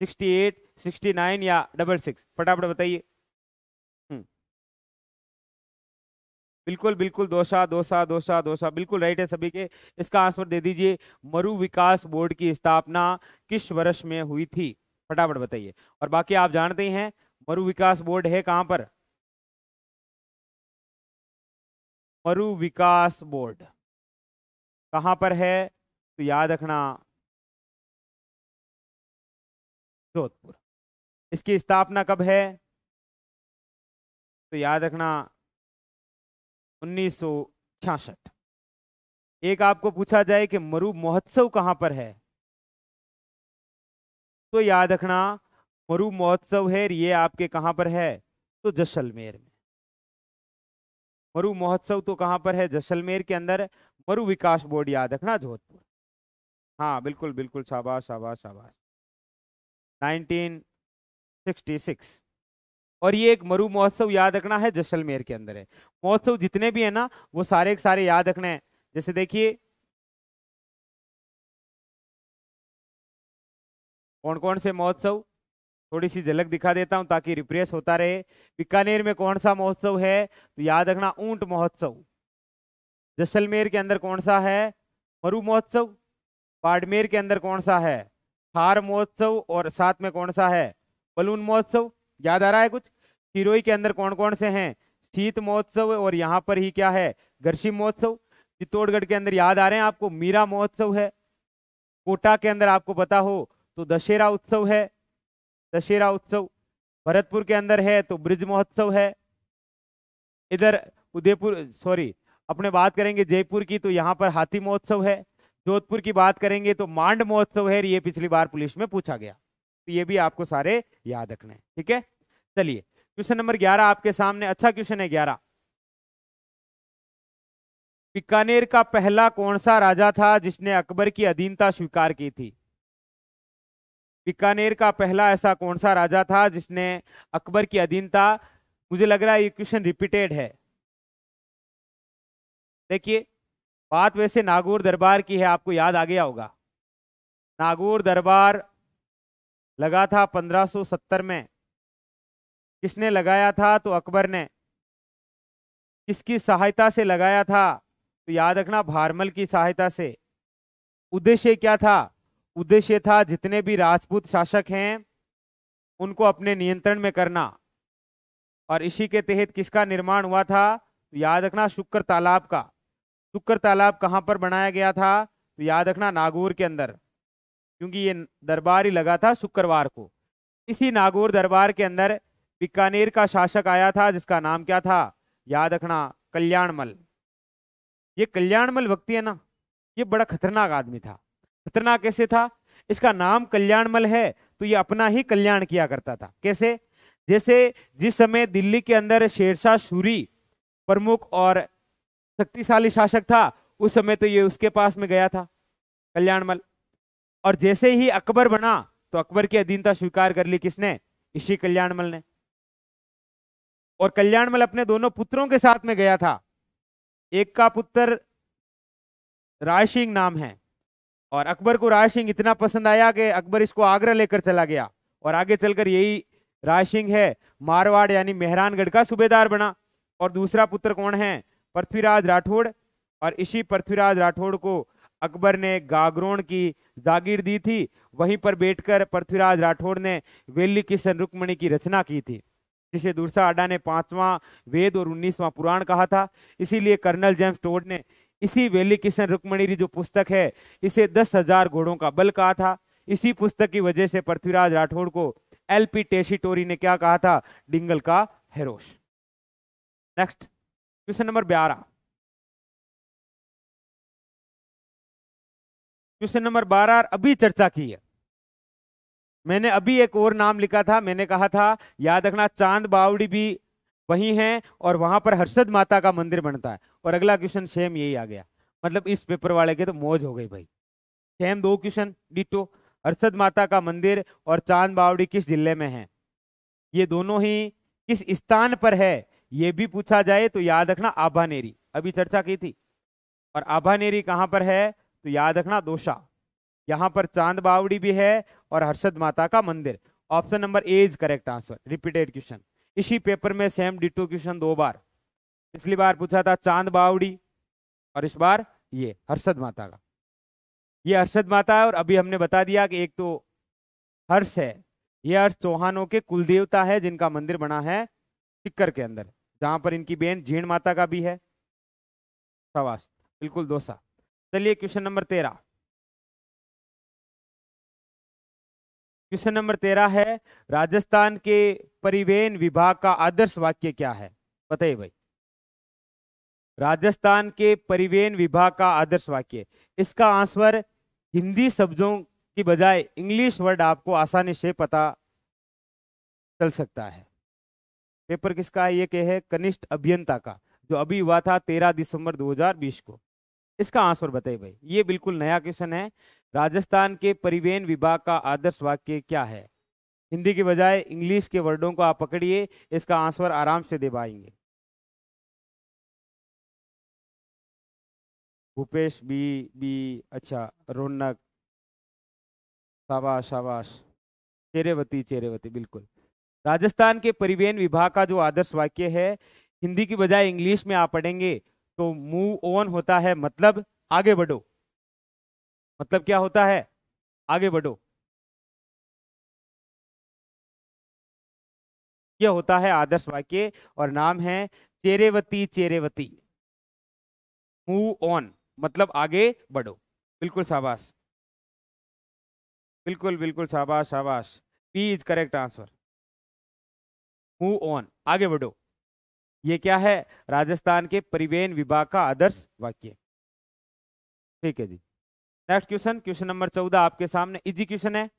उनहत्तर या छियासठ, फटाफट बताइए। बिल्कुल बिल्कुल दोसा दोसा दोसा दोसा बिल्कुल राइट है सभी के, इसका आंसर दे दीजिए। मरु विकास बोर्ड की स्थापना किस वर्ष में हुई थी, फटाफट बताइए। और बाकी आप जानते ही हैं मरु विकास बोर्ड है कहां पर, मरु विकास बोर्ड कहां पर है तो याद रखना जोधपुर। इसकी स्थापना कब है तो याद रखना उन्नीस सौ छियासठ। एक आपको पूछा जाए कि मरु महोत्सव कहां पर है तो याद रखना मरु महोत्सव है ये आपके कहां पर है तो जैसलमेर में। मरु महोत्सव तो कहां पर है, जैसलमेर के अंदर, मरु विकास बोर्ड याद रखना जोधपुर। हाँ बिल्कुल बिल्कुल, शाबाश शाबाश शाबाश, उन्नीस सौ छियासठ। और ये एक मरु महोत्सव याद रखना है जैसलमेर के अंदर है। महोत्सव जितने भी है ना वो सारे के सारे याद रखने हैं, जैसे देखिए कौन कौन से महोत्सव, थोड़ी सी झलक दिखा देता हूं ताकि रिप्रेस होता रहे। बीकानेर में कौन सा महोत्सव है तो याद रखना ऊंट महोत्सव। जैसलमेर के अंदर कौन सा है, मरु महोत्सव। बाड़मेर के अंदर कौन सा है, थार महोत्सव, और साथ में कौन सा है बलून महोत्सव। याद आ रहा है कुछ। सिरोही के अंदर कौन कौन से हैं, शीत महोत्सव, और यहाँ पर ही क्या है गर्शी महोत्सव। चित्तौड़गढ़ के अंदर याद आ रहे हैं आपको मीरा महोत्सव है। कोटा के अंदर आपको पता हो तो दशहरा उत्सव है, दशहरा उत्सव। भरतपुर के अंदर है तो ब्रिज महोत्सव है। इधर उदयपुर सॉरी अपने बात करेंगे जयपुर की तो यहाँ पर हाथी महोत्सव है। जोधपुर की बात करेंगे तो मांड महोत्सव है, ये पिछली बार पुलिस में पूछा गया, तो ये भी आपको सारे याद रखने हैं, ठीक है। चलिए क्वेश्चन नंबर ग्यारह आपके सामने, अच्छा क्वेश्चन है ग्यारह। बीकानेर का पहला कौन सा राजा था जिसने अकबर की अधीनता स्वीकार की थी। बीकानेर का पहला ऐसा कौन सा राजा था जिसने अकबर की अधीनता, मुझे लग रहा है ये क्वेश्चन रिपीटेड है। देखिए बात वैसे नागौर दरबार की है, आपको याद आ गया होगा। नागौर दरबार लगा था पंद्रह सौ सत्तर में, किसने लगाया था तो अकबर ने, किसकी सहायता से लगाया था तो याद रखना भारमल की सहायता से। उद्देश्य क्या था, उद्देश्य था जितने भी राजपूत शासक हैं उनको अपने नियंत्रण में करना, और इसी के तहत किसका निर्माण हुआ था तो याद रखना शुक्र तालाब का। सुक्कर तालाब कहाँ पर बनाया गया था? तो याद रखना नागौर के अंदर, क्योंकि ये दरबार ही लगा था शुक्रवार को। इसी नागौर दरबार के अंदर बीकानेर का शासक आया था जिसका नाम क्या था? याद रखना कल्याणमल। ये कल्याणमल व्यक्ति है ना, ये बड़ा खतरनाक आदमी था। खतरनाक कैसे था? इसका नाम कल्याणमल है तो ये अपना ही कल्याण किया करता था। कैसे? जैसे जिस समय दिल्ली के अंदर शेरशाह सूरी प्रमुख और शक्तिशाली शासक था, उस समय तो ये उसके पास में गया था कल्याणमल। और जैसे ही अकबर बना तो अकबर की अधीनता स्वीकार कर ली किसने? इसी कल्याणमल ने। और कल्याणमल अपने दोनों पुत्रों के साथ में गया था। एक का पुत्र राय सिंह नाम है, और अकबर को राय सिंह इतना पसंद आया कि अकबर इसको आगरा लेकर चला गया, और आगे चलकर यही राय सिंह है मारवाड़ यानी मेहरानगढ़ का सूबेदार बना। और दूसरा पुत्र कौन है? पृथ्वीराज राठौड़। और इसी पृथ्वीराज राठौड़ को अकबर ने गागरोन की जागीर दी थी, वहीं पर बैठकर पृथ्वीराज राठौड़ ने वेली किशन रुक्मणी की रचना की थी, जिसे दूरसा अड्डा ने पांचवां वेद और उन्नीसवां पुराण कहा था। इसीलिए कर्नल जेम्स टोड ने इसी वेली किशन रुक्मणी की जो पुस्तक है इसे दस हजार घोड़ों का बल कहा था। इसी पुस्तक की वजह से पृथ्वीराज राठौड़ को एल पी टेसीटोरी ने क्या कहा था? डिंगल का हैरोश। नेक्स्ट क्वेश्चन नंबर बारह। क्वेश्चन नंबर बारह अभी चर्चा की है मैंने, अभी एक और नाम लिखा था। मैंने कहा था याद रखना चांद बावड़ी भी वही है और वहां पर हर्षद माता का मंदिर बनता है। और अगला क्वेश्चन सेम यही आ गया, मतलब इस पेपर वाले के तो मौज हो गई भाई। सेम दो क्वेश्चन डिटो। हर्षद माता का मंदिर और चांद बावड़ी किस जिले में है, ये दोनों ही किस स्थान पर है, ये भी पूछा जाए तो याद रखना आभानेरी। अभी चर्चा की थी। और आभानेरी कहाँ पर है तो याद रखना दोषा। यहाँ पर चांद बावड़ी भी है और हर्षद माता का मंदिर। Option number A is correct answer. Repeated question, इसी पेपर में सेम डिटो क्वेश्चन दो बार, पिछली बार पूछा था चांद बावड़ी और इस बार ये हर्षद माता का। ये हर्षद माता है और अभी हमने बता दिया कि एक तो हर्ष है, ये हर्ष चौहानों के कुलदेवता है जिनका मंदिर बना है सिक्कर के अंदर, जहाँ पर इनकी बहन झीण माता का भी है। शाबाश, बिल्कुल दोसा। चलिए क्वेश्चन नंबर तेरह। क्वेश्चन नंबर तेरह है राजस्थान के परिवहन विभाग का आदर्श वाक्य क्या है? बताइए भाई, राजस्थान के परिवहन विभाग का आदर्श वाक्य। इसका आंसर हिंदी शब्दों की बजाय इंग्लिश वर्ड आपको आसानी से पता चल सकता है। पेपर किसका है? ये के है कनिष्ठ अभियंता का, जो अभी हुआ था तेरह दिसंबर दो हज़ार बीस को। इसका आंसर बताइए भाई, ये बिल्कुल नया क्वेश्चन है। राजस्थान के परिवहन विभाग का आदर्श वाक्य क्या है? हिंदी के बजाय इंग्लिश के वर्डों को आप पकड़िए, इसका आंसर आराम से दे पाएंगे। भूपेश बी बी अच्छा रौनक, शाबाश शाबाश, चेरेवती चेरेवती, बिल्कुल। राजस्थान के परिवहन विभाग का जो आदर्श वाक्य है हिंदी की बजाय इंग्लिश में आप पढ़ेंगे तो मूव ऑन होता है, मतलब आगे बढ़ो। मतलब क्या होता है? आगे बढ़ो। यह होता है आदर्श वाक्य और नाम है चेरेवती चेरेवती। मूव ऑन मतलब आगे बढ़ो, बिल्कुल शाबाश, बिल्कुल बिल्कुल शाबाश शाबाश, B is correct answer. Move on आगे बढ़ो, ये क्या है? राजस्थान के परिवहन विभाग का आदर्श वाक्य। ठीक है जी। नेक्स्ट क्वेश्चन, क्वेश्चन नंबर चौदह आपके सामने। इजी क्वेश्चन है,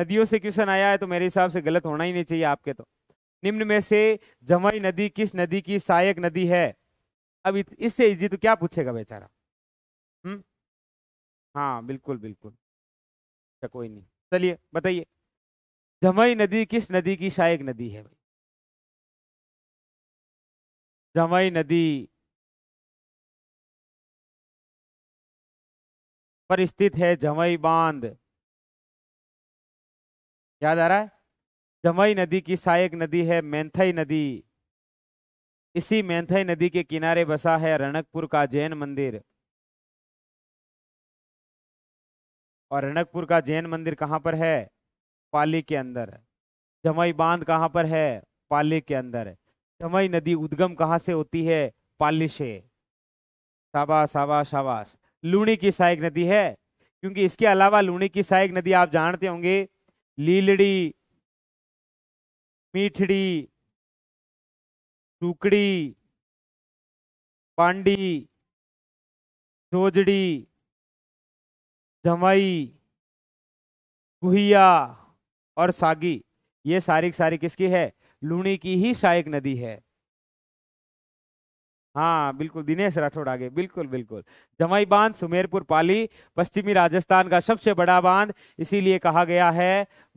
नदियों से क्वेश्चन आया है तो मेरे हिसाब से गलत होना ही नहीं चाहिए आपके। तो निम्न में से जमई नदी किस नदी की सहायक नदी है? अब इससे इजी तो क्या पूछेगा बेचारा। हम्म हाँ बिल्कुल बिल्कुल, अच्छा कोई नहीं। चलिए बताइए, जमई नदी किस नदी की सहायक नदी है? जमई नदी पर स्थित है जमई बांध। याद आ रहा है? जमई नदी की सहायक नदी है मैंथई नदी। इसी मैंथई नदी के किनारे बसा है रणकपुर का जैन मंदिर। और रणकपुर का जैन मंदिर कहाँ पर है? पाली के अंदर। जमई बांध कहाँ पर है? पाली के अंदर। जमई नदी उद्गम कहाँ से होती है? पाली से। शाबाश शाबाश शाबाश। लूणी की सहायक नदी है, क्योंकि इसके अलावा लूणी की सहायक नदी आप जानते होंगे लीलड़ी, मीठड़ी, टुकड़ी, पांडी, जोजड़ी, जमई, गुहिया और सागी, ये सारी सारी किसकी है? लूणी की ही सहायक नदी है। हाँ बिल्कुल दिनेश राठौड़ आगे, बिल्कुल बिल्कुल। जमई बांध सुमेरपुर पाली पश्चिमी राजस्थान का सबसे बड़ा बांध, इसीलिए कहा गया है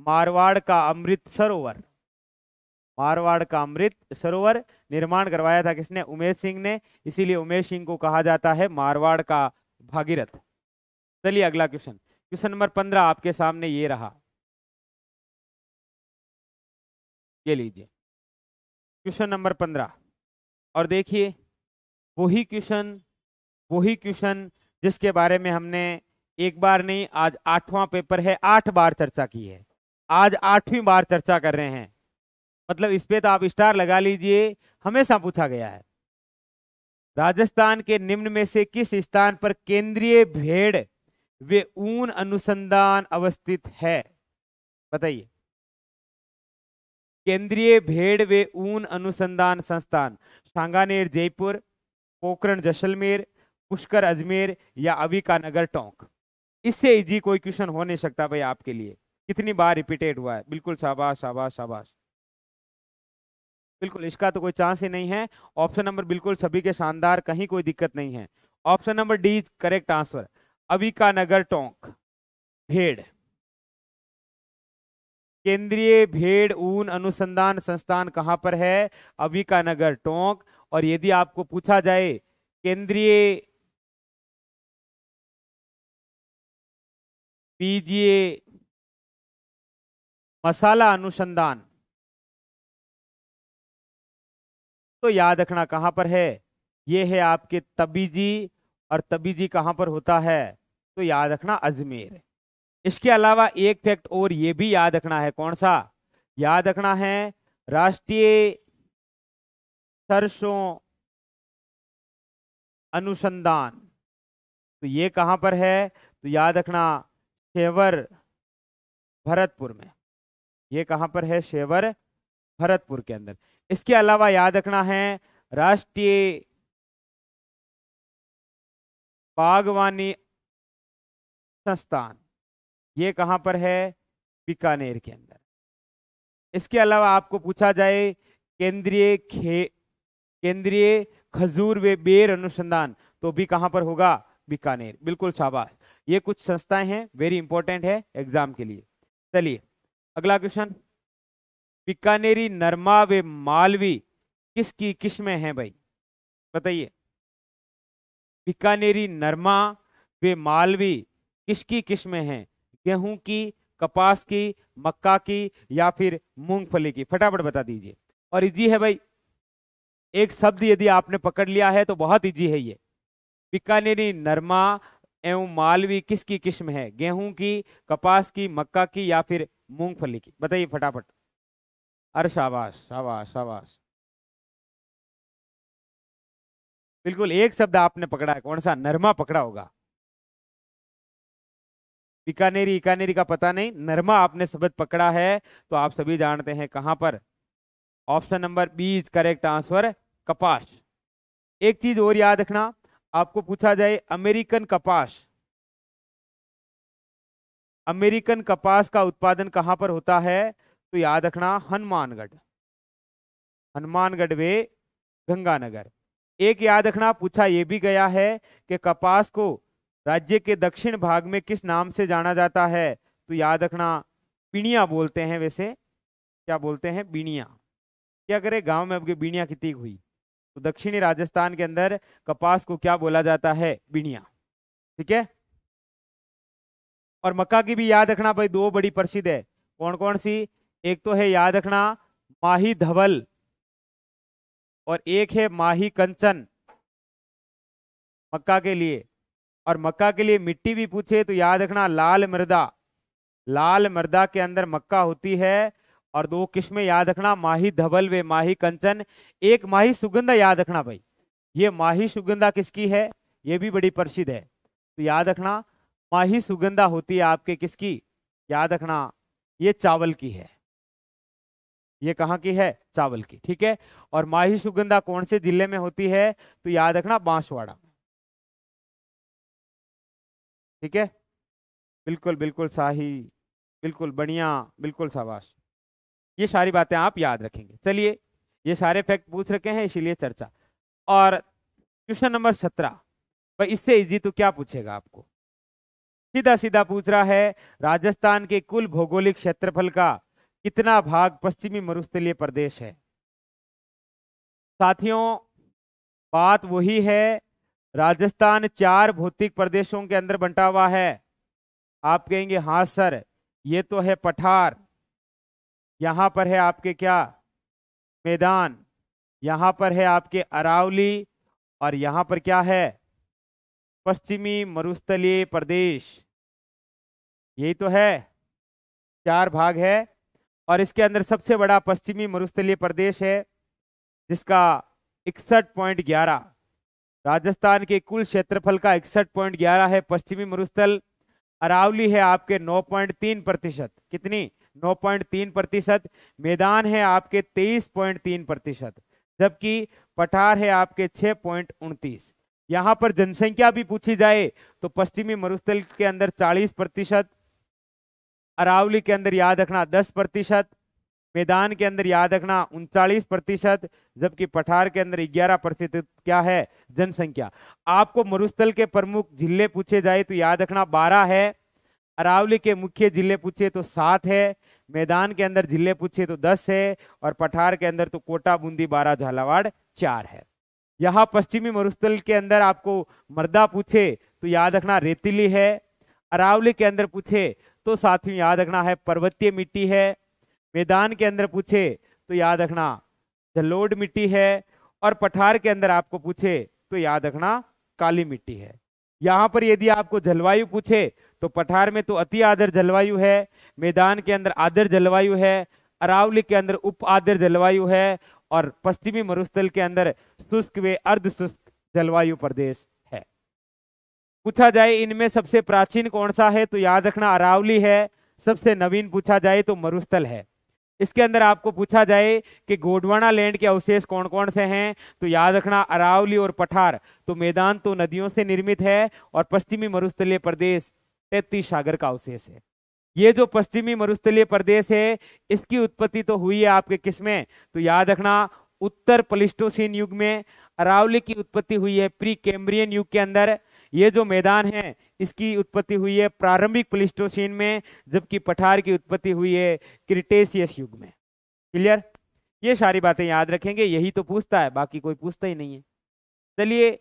मारवाड़ का अमृत सरोवर। मारवाड़ का अमृत सरोवर निर्माण करवाया था किसने? उमेश सिंह ने, इसीलिए उमेश सिंह को कहा जाता है मारवाड़ का भागीरथ। चलिए अगला क्वेश्चन, क्वेश्चन नंबर पंद्रह आपके सामने ये रहा, ये लीजिए क्वेश्चन नंबर पंद्रह। और देखिए वही क्वेश्चन वही क्वेश्चन जिसके बारे में हमने एक बार नहीं, आज आठवां पेपर है, आठ बार चर्चा की है, आज आठवीं बार चर्चा कर रहे हैं, मतलब इस पे तो आप स्टार लगा लीजिए, हमेशा पूछा गया है। राजस्थान के निम्न में से किस स्थान पर केंद्रीय भेड़ वे ऊन अनुसंधान अवस्थित है? बताइए। केंद्रीय भेड़ वे ऊन अनुसंधान संस्थान सांगानेर जयपुर, पोखरण जैसलमेर, पुष्कर अजमेर या अवी का नगर टोंक। इससे इजी कोई क्वेश्चन हो नहीं सकता भाई आपके लिए, कितनी बार रिपीटेड हुआ है। बिल्कुल शाबाश शाबाश शाबाश, बिल्कुल इसका तो कोई चांस ही नहीं है। ऑप्शन नंबर बिल्कुल सभी के शानदार, कहीं कोई दिक्कत नहीं है। Option number D is correct answer, अवी का नगर टोंक भेड़। केंद्रीय भेड़ ऊन अनुसंधान संस्थान कहां पर है? अवी का नगर टोंक। और यदि आपको पूछा जाए केंद्रीय पीजीए मसाला अनुसंधान तो याद रखना कहां पर है, ये है आपके तबीजी, और तबीजी कहां पर होता है तो याद रखना अजमेर। इसके अलावा एक फैक्ट और ये भी याद रखना है, कौन सा याद रखना है? राष्ट्रीय सरसों अनुसंधान तो ये कहां पर है तो याद रखना शेवर भरतपुर में, ये कहां पर है? शेवर भरतपुर के अंदर। इसके अलावा याद रखना है राष्ट्रीय बागवानी संस्थान, ये कहाँ पर है? बीकानेर के अंदर। इसके अलावा आपको पूछा जाए केंद्रीय खे केंद्रीय खजूर व बेर अनुसंधान तो भी कहाँ पर होगा? बीकानेर। बिल्कुल शाबाश, ये कुछ संस्थाएं हैं, वेरी इंपॉर्टेंट है एग्जाम के लिए। चलिए अगला क्वेश्चन, बीकानेरी नरमा व मालवी किसकी किस्में हैं भाई? बताइए। बीकानेरी नरमा व मालवी किसकी किस्में हैं? गेहूं की, कपास की, मक्का की या फिर मूंगफली की? फटाफट बता दीजिए, और इजी है भाई, एक शब्द यदि आपने पकड़ लिया है तो बहुत इजी है ये। बीकानेरी नरमा एवं मालवी किसकी किस्म है? गेहूं की, कपास की, मक्का की या फिर मूंगफली की? बताइए फटाफट। अरे शाबाश शाबाश शाबाश, बिल्कुल एक शब्द आपने पकड़ा है, कौन सा? नरमा पकड़ा होगा। बीकानेरी बीकानेरी का पता नहीं, नरमा आपने शब्द पकड़ा है तो आप सभी जानते हैं कहां पर। Option number B is correct answer, कपास। एक चीज और याद रखना, आपको पूछा जाए अमेरिकन कपास, अमेरिकन कपास का उत्पादन कहां पर होता है तो याद रखना हनुमानगढ़, हनुमानगढ़ वे गंगानगर। एक याद रखना पूछा ये भी गया है कि कपास को राज्य के दक्षिण भाग में किस नाम से जाना जाता है तो याद रखना बीनिया बोलते हैं। वैसे क्या बोलते हैं? बीनिया। क्या करें, गांव में अब बीनिया की तीग हुई, तो दक्षिणी राजस्थान के अंदर कपास को क्या बोला जाता है? बीनिया। ठीक है, और मक्का की भी याद रखना भाई, दो बड़ी प्रसिद्ध है, कौन कौन सी? एक तो है याद रखना माही धवल और एक है माही कंचन मक्का के लिए। और मक्का के लिए मिट्टी भी पूछे तो याद रखना लाल मृदा, लाल मृदा के अंदर मक्का होती है। और दो किस्में याद रखना माही धवल व माही कंचन। एक माही सुगंधा याद रखना भाई, ये माही सुगंधा किसकी है? ये भी बड़ी प्रसिद्ध है। तो याद रखना माही सुगंधा होती है आपके किसकी, याद रखना ये चावल की है, ये कहाँ की है, चावल की, ठीक है। और माही सुगंधा कौन से जिले में होती है, तो याद रखना बांसवाड़ा, ठीक है। बिल्कुल बिल्कुल शाही, बिल्कुल बढ़िया, बिल्कुल शाबाश। ये सारी बातें आप याद रखेंगे। चलिए ये सारे फैक्ट पूछ रखे हैं इसीलिए चर्चा। और क्वेश्चन नंबर सत्रह, भाई इससे इजी तो क्या पूछेगा आपको, सीधा सीधा पूछ रहा है राजस्थान के कुल भौगोलिक क्षेत्रफल का कितना भाग पश्चिमी मरुस्थलीय प्रदेश है। साथियों बात वही है, राजस्थान चार भौतिक प्रदेशों के अंदर बंटा हुआ है। आप कहेंगे हाँ सर ये तो है पठार, यहाँ पर है आपके क्या मैदान, यहाँ पर है आपके अरावली, और यहाँ पर क्या है पश्चिमी मरुस्थलीय प्रदेश, यही तो है, चार भाग है। और इसके अंदर सबसे बड़ा पश्चिमी मरुस्थलीय प्रदेश है जिसका इकसठ पॉइंट ग्यारह राजस्थान के कुल क्षेत्रफल का इकसठ पॉइंट ग्यारह है पश्चिमी मरुस्थल। अरावली है आपके नौ पॉइंट तीन प्रतिशत, कितनी, नौ पॉइंट तीन प्रतिशत। मैदान है आपके तेईस पॉइंट तीन प्रतिशत, जबकि पठार है आपके छः पॉइंट उनतीस। यहाँ पर जनसंख्या भी पूछी जाए तो पश्चिमी मरुस्थल के अंदर चालीस प्रतिशत, अरावली के अंदर याद रखना दस प्रतिशत, मैदान के अंदर याद रखना उनचालीस प्रतिशत, जबकि पठार के अंदर ग्यारह प्रतिशत क्या है जनसंख्या। आपको मरुस्थल के प्रमुख जिले पूछे जाए तो याद रखना बारह है, अरावली के मुख्य जिले पूछे तो सात है, मैदान के अंदर जिले पूछे तो दस है, और पठार के अंदर तो कोटा, बूंदी, बारा, झालावाड़ चार है। यहाँ पश्चिमी मरुस्थल के अंदर आपको मर्दा पूछे तो याद रखना रेतीली है, अरावली के अंदर पूछे तो साथियों याद रखना है पर्वतीय मिट्टी है, मैदान के अंदर पूछे तो याद रखना जलोढ़ मिट्टी है, और पठार के अंदर आपको पूछे तो याद रखना काली मिट्टी है। यहाँ पर यदि आपको जलवायु पूछे तो पठार में तो अति आर्द्र जलवायु है, मैदान के अंदर आर्द्र जलवायु है, अरावली के अंदर उप आर्द्र जलवायु है, और पश्चिमी मरुस्थल के अंदर शुष्क व अर्ध शुष्क जलवायु प्रदेश है। पूछा जाए इनमें सबसे प्राचीन कौन सा है तो याद रखना अरावली है, सबसे नवीन पूछा जाए तो मरुस्थल है। इसके अंदर आपको पूछा जाए कि गोंडवाना लैंड के अवशेष कौन कौन से हैं तो याद रखना अरावली और पठार, तो मैदान तो नदियों से निर्मित है, और पश्चिमी मरुस्थलीय प्रदेश तैतीस सागर का अवशेष है। ये जो पश्चिमी मरुस्थलीय प्रदेश है इसकी उत्पत्ति तो हुई है आपके किसमें, तो याद रखना उत्तर प्लेस्टोसीन युग में। अरावली की उत्पत्ति हुई है प्री कैम्ब्रियन युग के अंदर। ये जो मैदान है इसकी उत्पत्ति हुई है प्रारंभिक प्लेस्टोसीन में, जबकि पठार की उत्पत्ति हुई है क्रिटेशियस युग में। क्लियर, ये सारी बातें याद रखेंगे, यही तो पूछता है, बाकी कोई पूछता ही नहीं है। चलिए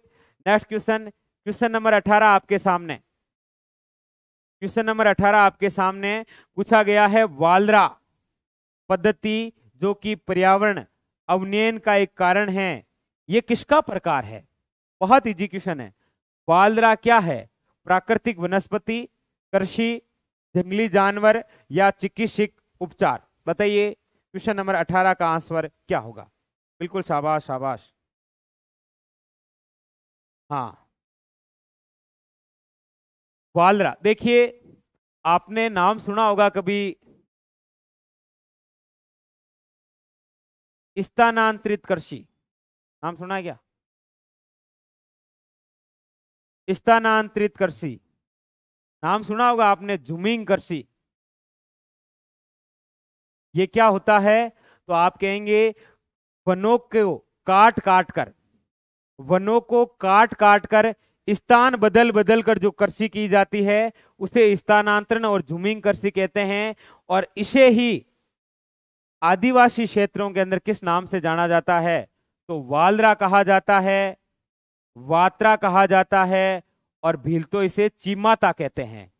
नेक्स्ट क्वेश्चन, क्वेश्चन नंबर अठारह आपके सामने, क्वेश्चन नंबर अठारह आपके सामने पूछा गया है वाल्रा पद्धति जो कि पर्यावरण अवनयन का एक कारण है, ये किसका प्रकार है। बहुत इजी क्वेश्चन है। वाल्रा क्या है, प्राकृतिक वनस्पति, कृषि, जंगली जानवर या चिकित्सक उपचार, बताइए क्वेश्चन नंबर अठारह का आंसर क्या होगा। बिल्कुल शाबाश शाबाश, हाँ वाल्रा। देखिए आपने नाम सुना होगा कभी स्थानांतरित कृषि, नाम सुना है क्या, स्थानांतरित कृषि, नाम सुना होगा आपने जूमिंग कृषि। ये क्या होता है तो आप कहेंगे वनों को काट काट कर, वनों को काट काट कर स्थान बदल बदल कर जो कृषि की जाती है उसे स्थानांतरण और जूमिंग कृषि कहते हैं, और इसे ही आदिवासी क्षेत्रों के अंदर किस नाम से जाना जाता है तो वाल्रा कहा जाता है, वात्रा कहा जाता है, और भील तो इसे चीमाता कहते हैं।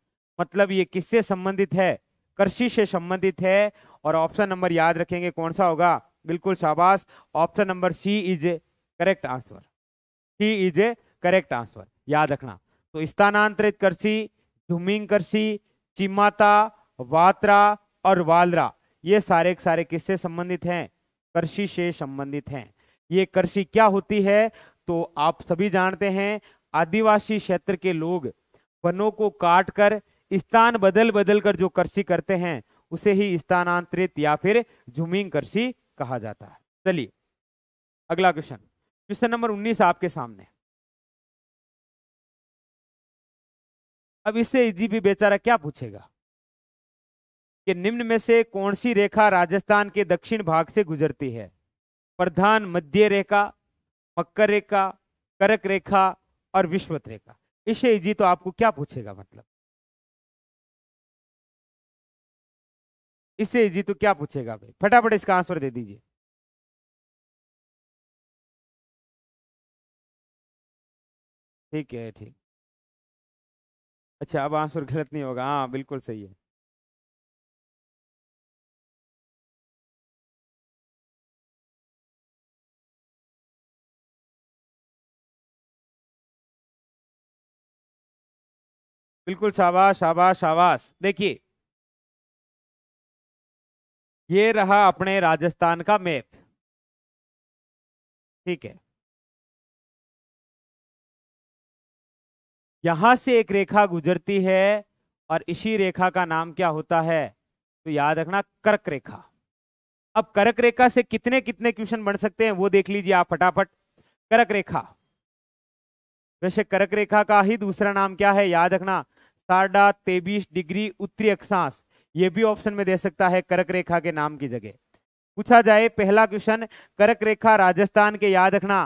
मतलब ये किससे संबंधित है, कृषि से संबंधित है, और ऑप्शन नंबर याद रखेंगे कौन सा होगा, बिल्कुल शाबाश, option number C is a correct answer, C is a correct answer याद रखना। तो स्थानांतरित कृषि, झूमिंग कृषि, चीमाता, वात्रा और वाल्रा ये सारे के सारे किससे संबंधित हैं, कृषि से संबंधित हैं। ये कृषि क्या होती है तो आप सभी जानते हैं आदिवासी क्षेत्र के लोग वनों को काटकर स्थान बदल बदल कर जो कृषि करते हैं उसे ही स्थानांतरित या फिर झूमिंग कृषि कहा जाता है। चलिए अगला क्वेश्चन, क्वेश्चन नंबर उन्नीस आपके सामने। अब इससे ईजीबी बेचारा क्या पूछेगा कि निम्न में से कौन सी रेखा राजस्थान के दक्षिण भाग से गुजरती है? प्रधान मध्य रेखा, मकर रेखा, करक रेखा और विश्वत रेखा। इससे ईजी तो आपको क्या पूछेगा, मतलब इससे ईजी तो क्या पूछेगा भाई, फटाफट इसका आंसर दे दीजिए। ठीक है, ठीक, अच्छा अब आंसर गलत नहीं होगा, हाँ बिल्कुल सही है। बिल्कुल, शाबाश शाबाश शाबाश। देखिए ये रहा अपने राजस्थान का मैप, ठीक है। यहां से एक रेखा गुजरती है और इसी रेखा का नाम क्या होता है, तो याद रखना कर्क रेखा। अब कर्क रेखा से कितने कितने क्वेश्चन बन सकते हैं वो देख लीजिए आप फटाफट। कर्क रेखा, वैसे कर्क रेखा का ही दूसरा नाम क्या है याद रखना, साढ़ा तेईस डिग्री उत्तरी अक्षांश, ये भी ऑप्शन में दे सकता है कर्क रेखा के नाम की जगह। पूछा जाए पहला क्वेश्चन, कर्क रेखा राजस्थान के याद रखना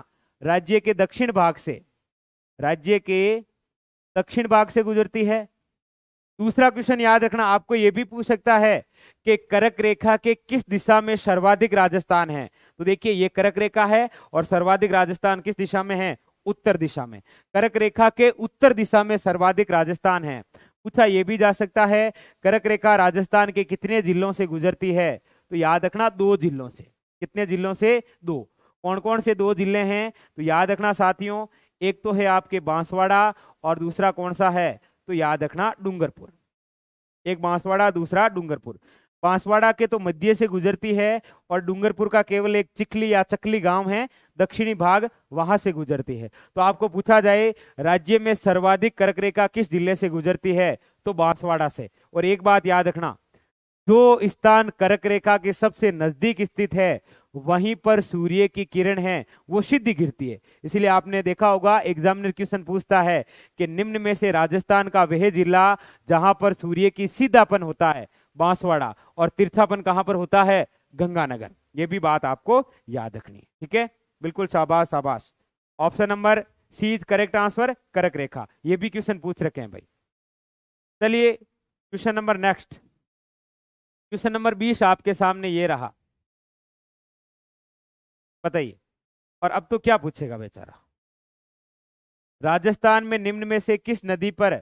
राज्य के दक्षिण भाग से, राज्य के दक्षिण भाग से गुजरती है। दूसरा क्वेश्चन याद रखना आपको ये भी पूछ सकता है कि कर्क रेखा के किस दिशा में सर्वाधिक राजस्थान है, तो देखिए ये कर्क रेखा है और सर्वाधिक राजस्थान किस दिशा में है, उत्तर दिशा में। कर्क रेखा के उत्तर दिशा में सर्वाधिक राजस्थान है। पूछा यह भी जा सकता है कर्क रेखा राजस्थान के कितने जिलों से गुजरती है, तो याद रखना दो जिलों से। कितने जिलों से, दो। कौन कौन से दो जिले हैं, तो याद रखना साथियों एक तो है आपके बांसवाड़ा और दूसरा कौन सा है, तो याद रखना डूंगरपुर। एक बांसवाड़ा, दूसरा डूंगरपुर। बांसवाड़ा के तो मध्य से गुजरती है और डूंगरपुर का केवल एक चिखली या चकली गांव है दक्षिणी भाग, वहां से गुजरती है। तो आपको पूछा जाए राज्य में सर्वाधिक कर्क रेखा किस जिले से गुजरती है, तो बांसवाड़ा से। और एक बात याद रखना, जो स्थान कर्क रेखा के सबसे नजदीक स्थित है वहीं पर सूर्य की किरण है वो सीधी गिरती है, इसलिए आपने देखा होगा एग्जामिनर क्वेश्चन पूछता है कि निम्न में से राजस्थान का वह जिला जहां पर सूर्य की सीधापन होता है, बांसवाड़ा, और तीर्थापन कहां पर होता है, गंगानगर। ये भी बात आपको याद रखनी है, ठीक है। बिल्कुल शाबाश शाबाश, option number C is correct answer, कर्क रेखा। ये भी क्वेश्चन पूछ रखे हैं भाई। चलिए question number next, question number बीस आपके सामने ये रहा, बताइए। और अब तो क्या पूछेगा बेचारा, राजस्थान में निम्न में से किस नदी पर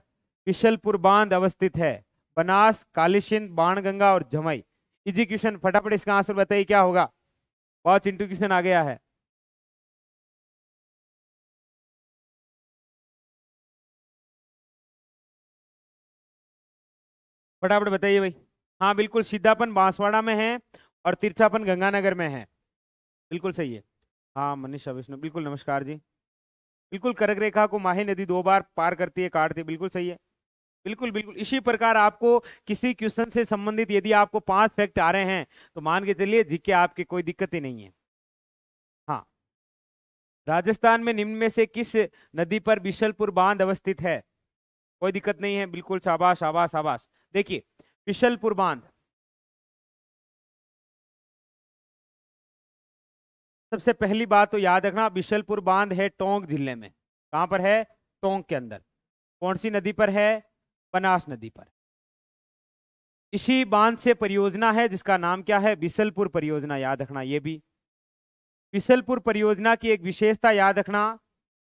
पिशलपुर बांध अवस्थित है? बनास, कालीसिंध, बाणगंगा और जमई। इजी क्वेश्चन, फटाफट इसका आंसर बताइए क्या होगा। बहुत चिंटू क्वेश्चन आ गया है। फटाफट बताइए भाई। हाँ बिल्कुल, सीधापन बांसवाड़ा में है और तीर्थापन गंगानगर में है, बिल्कुल सही है। हाँ मनीषा विष्णु, बिल्कुल नमस्कार जी। बिल्कुल, कर्क रेखा को माही नदी दो बार पार करती है, काटती है, बिल्कुल सही है। बिल्कुल बिल्कुल, इसी प्रकार आपको किसी क्वेश्चन से संबंधित यदि आपको पांच फैक्ट आ रहे हैं तो मान के चलिए जीके आपके कोई दिक्कत ही नहीं है। हाँ, राजस्थान में निम्न में से किस नदी पर बिशलपुर बांध अवस्थित है, कोई दिक्कत नहीं है। बिल्कुल शाबाश शाबाश शाबाश। देखिए बिशलपुर बांध, सबसे पहली बात तो याद रखना बिशलपुर बांध है टोंक जिले में। कहां पर है, टोंक के अंदर। कौन सी नदी पर है, बनास नदी पर। इसी बांध से परियोजना है जिसका नाम क्या है, बिशलपुर परियोजना। याद रखना ये भी बिशलपुर परियोजना की एक विशेषता याद रखना,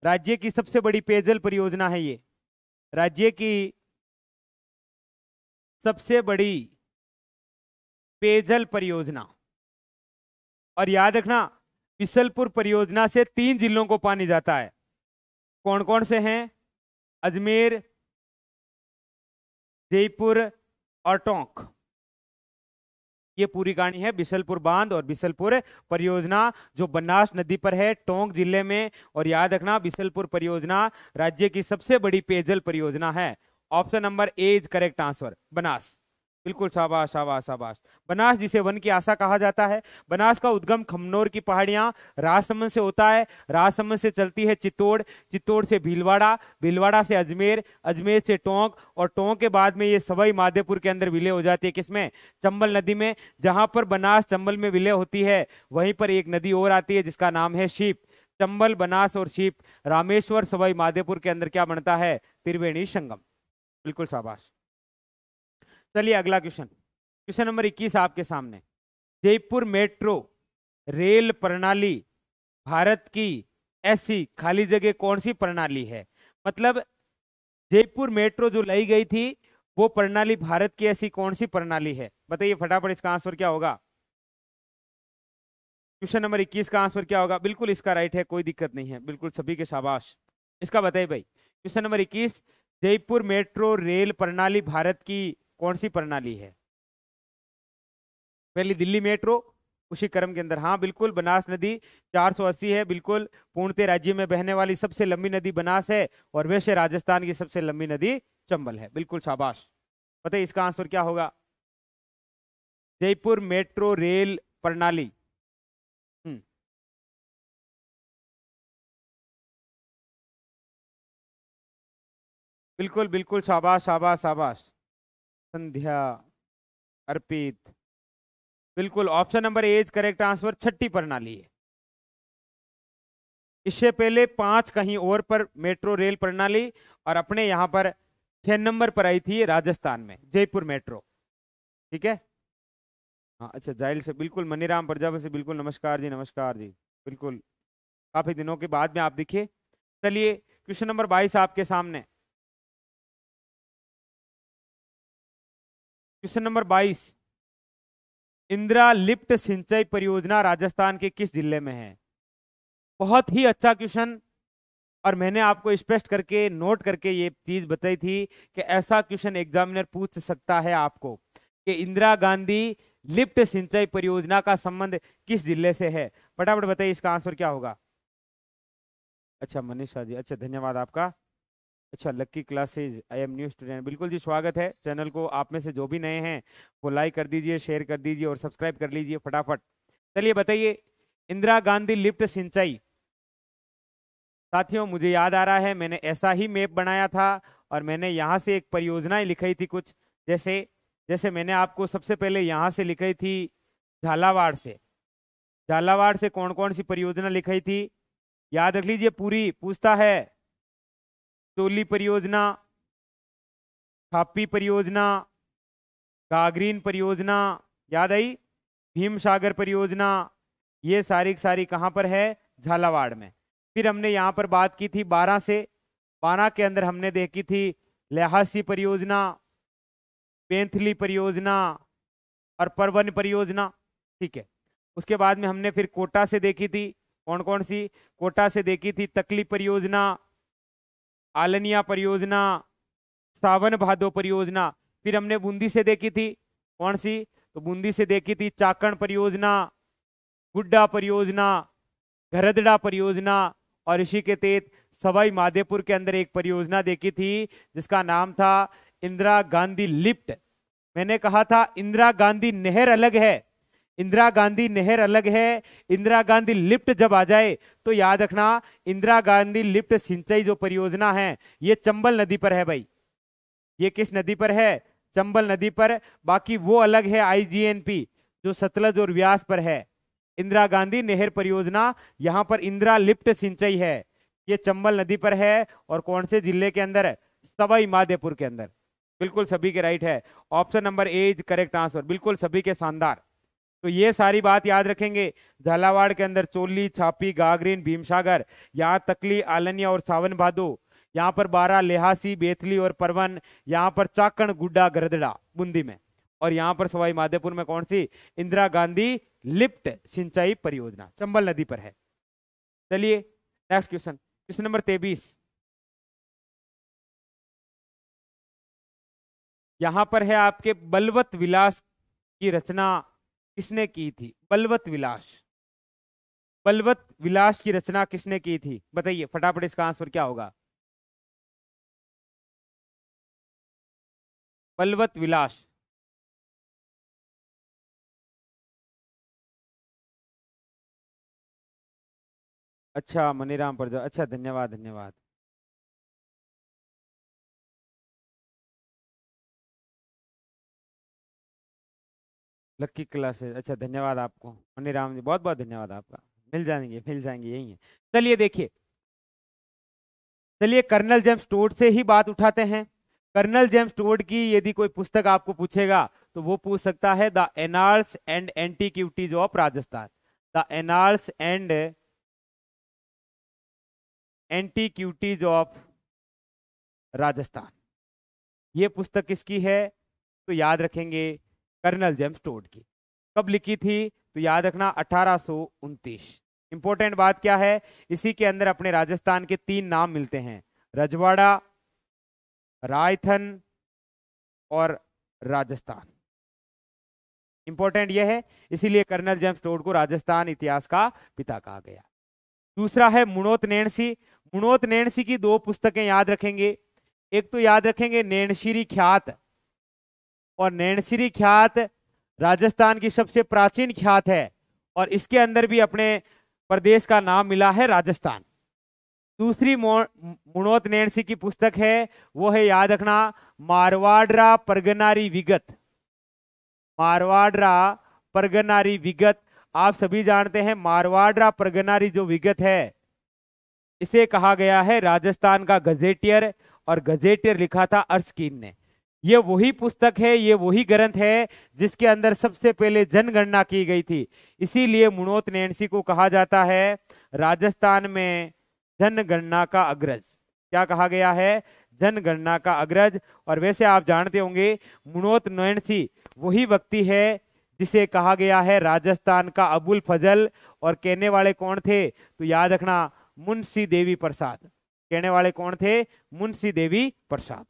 राज्य की सबसे बड़ी पेयजल परियोजना है ये, राज्य की सबसे बड़ी पेयजल परियोजना। और याद रखना बिशलपुर परियोजना से तीन जिलों को पानी जाता है। कौन कौन से हैं, अजमेर, जयपुर और टोंक। ये पूरी कहानी है बिसलपुर बांध और बिसलपुर परियोजना जो बनास नदी पर है टोंक जिले में। और याद रखना बिसलपुर परियोजना राज्य की सबसे बड़ी पेयजल परियोजना है। Option number A is correct answer, Banas. बिल्कुल, शाबाश शाबाश शाबाश। बनास जिसे वन की आशा कहा जाता है, बनास का उद्गम खमनोर की पहाड़ियां राजसमंद से होता है, राजसमंद से चलती है चित्तौड़, चित्तौड़ से भीलवाड़ा, भीलवाड़ा से अजमेर, अजमेर से टोंक, और टोंक के बाद में ये सवाई माधोपुर के अंदर विलय हो जाती है किसमें, चंबल नदी में। जहां पर बनास चंबल में विलय होती है वहीं पर एक नदी और आती है जिसका नाम है शीप। चंबल, बनास और शीप, रामेश्वर, सवाई माधोपुर के अंदर क्या बनता है, त्रिवेणी संगम। बिल्कुल शाबाश। चलिए अगला क्वेश्चन, क्वेश्चन नंबर इक्कीस आपके सामने। जयपुर मेट्रो रेल प्रणाली भारत की ऐसी खाली जगह कौन सी प्रणाली है। मतलब जयपुर मेट्रो जो लाई गई थी वो प्रणाली भारत की ऐसी कौन सी प्रणाली है, बताइए फटाफट इसका आंसर क्या होगा। क्वेश्चन नंबर इक्कीस का आंसर क्या होगा। बिल्कुल इसका राइट है, कोई दिक्कत नहीं है, बिल्कुल सभी के शाबाश। इसका बताइए भाई, क्वेश्चन नंबर इक्कीस, जयपुर मेट्रो रेल प्रणाली भारत की कौन सी प्रणाली है। पहली दिल्ली मेट्रो उसी क्रम के अंदर, हाँ बिल्कुल, बनास नदी चार सौ अस्सी है, बिल्कुल पूर्णतः राज्य में बहने वाली सबसे लंबी नदी बनास है और वैसे राजस्थान की सबसे लंबी नदी चंबल है। बिल्कुल शाबाश। बताइए इसका आंसर क्या होगा। जयपुर मेट्रो रेल प्रणाली, बिल्कुल बिल्कुल शाबाश शाबाश शाबाश। संध्या, अर्पित, बिल्कुल option number A is correct answer, छठी प्रणाली है। इससे पहले पांच कहीं और पर मेट्रो रेल प्रणाली और अपने यहां पर छह नंबर पर आई थी राजस्थान में जयपुर मेट्रो, ठीक है। हाँ अच्छा, जाहिल से बिल्कुल, मनीराम प्रजापति से बिल्कुल, नमस्कार जी नमस्कार जी, बिल्कुल काफी दिनों के बाद में आप दिखे। चलिए क्वेश्चन नंबर बाईस आपके सामने। क्वेश्चन नंबर बाईस, इंदिरा लिफ्ट सिंचाई परियोजना राजस्थान के किस जिले में है। बहुत ही अच्छा क्वेश्चन, और मैंने आपको स्पष्ट करके नोट करके ये चीज बताई थी कि ऐसा क्वेश्चन एग्जामिनर पूछ सकता है आपको कि इंदिरा गांधी लिफ्ट सिंचाई परियोजना का संबंध किस जिले से है। फटाफट बताइए इसका आंसर क्या होगा। अच्छा मनीषा जी, अच्छा धन्यवाद आपका। अच्छा lucky classes, I am new student, बिल्कुल जी स्वागत है। चैनल को आप में से जो भी नए हैं वो लाइक कर दीजिए, शेयर कर दीजिए और सब्सक्राइब कर लीजिए फटाफट। चलिए बताइए, इंदिरा गांधी लिफ्ट सिंचाई। साथियों मुझे याद आ रहा है मैंने ऐसा ही मैप बनाया था और मैंने यहाँ से एक परियोजनाएं लिखाई थी कुछ, जैसे जैसे मैंने आपको सबसे पहले यहाँ से लिखाई थी झालावाड़ से, झालावाड़ से कौन कौन सी परियोजना लिखाई थी याद रख लीजिए पूरी। पूछता है टोली परियोजना, थापी परियोजना, गागरीन परियोजना, याद आई, भीमसागर परियोजना, ये सारी सारी कहाँ पर है, झालावाड़ में। फिर हमने यहाँ पर बात की थी बारह से, बारह के अंदर हमने देखी थी लहासी परियोजना, पेंथली परियोजना और परवन परियोजना, ठीक है। उसके बाद में हमने फिर कोटा से देखी थी, कौन कौन सी, कोटा से देखी थी तकली परियोजना, आलनिया परियोजना, सावन भादो परियोजना। फिर हमने बूंदी से देखी थी कौन सी, तो बूंदी से देखी थी चाकण परियोजना, गुड्डा परियोजना, घरदड़ा परियोजना, और इसी के तहत सवाई माधोपुर के अंदर एक परियोजना देखी थी जिसका नाम था इंदिरा गांधी लिफ्ट। मैंने कहा था इंदिरा गांधी नहर अलग है, इंदिरा गांधी नहर अलग है, इंदिरा गांधी लिफ्ट जब आ जाए तो याद रखना इंदिरा गांधी लिफ्ट सिंचाई जो परियोजना है ये चंबल नदी पर है भाई। ये किस नदी पर है, चंबल नदी पर। बाकी वो अलग है आईजीएनपी जो सतलज और व्यास पर है। इंदिरा गांधी नहर परियोजना, यहाँ पर इंदिरा लिफ्ट सिंचाई है, ये चंबल नदी पर है और कौन से जिले के अंदर, सवाई माधोपुर के अंदर। बिल्कुल सभी के राइट है, option number A is correct answer, बिल्कुल सभी के शानदार। तो ये सारी बात याद रखेंगे, झालावाड़ के अंदर चोली, छापी, गागरीन, भीमसागर, यहाँ तकली, आलनिया और सावन भादो, यहाँ पर बारह, लेहासी, बेथली और परवन, यहाँ पर चाकण, गुड्डा, गरदड़ा बूंदी में, और यहाँ पर सवाई माधोपुर में कौन सी, इंदिरा गांधी लिफ्ट सिंचाई परियोजना चंबल नदी पर है। चलिए नेक्स्ट क्वेश्चन, क्वेश्चन नंबर तेईस। यहाँ पर है आपके बलवत विलास की रचना किसने की थी? बलवत विलास। बलवत विलास की रचना किसने की थी? बताइए फटाफट इसका आंसर क्या होगा। बलवत विलास। अच्छा मनीराम पर जाओ, अच्छा धन्यवाद धन्यवाद। लक्की क्लासेस, अच्छा धन्यवाद आपको मनीराम जी, बहुत बहुत धन्यवाद आपका। मिल जाएंगे मिल जाएंगे यही है। चलिए देखिए, चलिए कर्नल जेम्स स्टुअर्ट से ही बात उठाते हैं। कर्नल जेम्स स्टुअर्ट की यदि कोई पुस्तक आपको पूछेगा तो वो पूछ सकता है the annals and antiquities of Rajasthan. The annals and antiquities of Rajasthan, ये पुस्तक किसकी है तो याद रखेंगे कर्नल जेम्स स्टुअर्ट की। कब लिखी थी तो याद रखना अठारह सौ उनतीस। इंपॉर्टेंट बात क्या है, इसी के अंदर अपने राजस्थान के तीन नाम मिलते हैं, रजवाड़ा, रायथन और राजस्थान। इंपॉर्टेंट यह है, इसीलिए कर्नल जेम्स स्टुअर्ट को राजस्थान इतिहास का पिता कहा गया। दूसरा है मुणोत नैणसी। मुणोत नैणसी की दो पुस्तकें याद रखेंगे, एक तो याद रखेंगे नैणशिरी ख्यात, और नैणशिरी ख्यात राजस्थान की सबसे प्राचीन ख्यात है और इसके अंदर भी अपने प्रदेश का नाम मिला है राजस्थान। दूसरी मुणोत नैणसी की पुस्तक है वो है याद रखना मारवाड़रा परगनारी विगत। मारवाड़रा परगनारी विगत आप सभी जानते हैं, मारवाड़रा परगनारी जो विगत है इसे कहा गया है राजस्थान का गजेटियर, और गजेटियर लिखा था अर्शकीन ने। ये वही पुस्तक है, ये वही ग्रंथ है जिसके अंदर सबसे पहले जनगणना की गई थी, इसीलिए मुणोत नैणसी को कहा जाता है राजस्थान में जनगणना का अग्रज। क्या कहा गया है? जनगणना का अग्रज। और वैसे आप जानते होंगे मुणोत नैणसी वही व्यक्ति है जिसे कहा गया है राजस्थान का अबुल फजल, और कहने वाले कौन थे तो याद रखना मुंशी देवी प्रसाद। कहने वाले कौन थे? मुंशी देवी प्रसाद।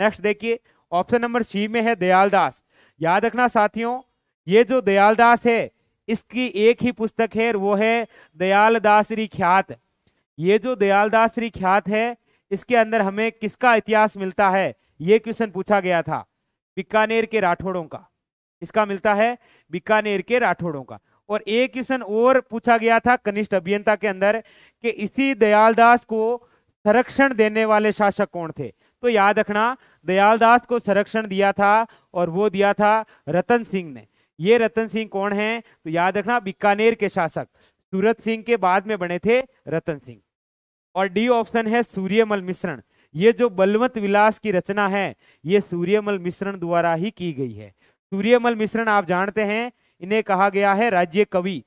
नेक्स्ट देखिए ऑप्शन नंबर सी में है दयालदास। याद रखना साथियों, ये जो दयालदास है इसकी एक ही पुस्तक है और वो है दयालदासरी ख्यात। ये जो दयालदासरी ख्यात है इसके अंदर हमें किसका इतिहास मिलता है, ये क्वेश्चन पूछा गया था, बीकानेर के राठौड़ों का। इसका मिलता है बीकानेर के राठौड़ों का। और एक क्वेश्चन और पूछा गया था कनिष्ठ अभियंता के अंदर कि इसी दयालदास को संरक्षण देने वाले शासक कौन थे, तो याद रखना दयालदास को संरक्षण दिया था और वो दिया था रतन सिंह ने। ये रतन सिंह कौन है तो याद रखना बीकानेर के शासक, सूरत सिंह के बाद में बने थे रतन सिंह। और डी ऑप्शन है सूर्यमल मिश्रण। ये जो बलवंत विलास की रचना है ये सूर्यमल मिश्रण द्वारा ही की गई है। सूर्यमल मिश्रण आप जानते हैं इन्हें कहा गया है राज्य कवि।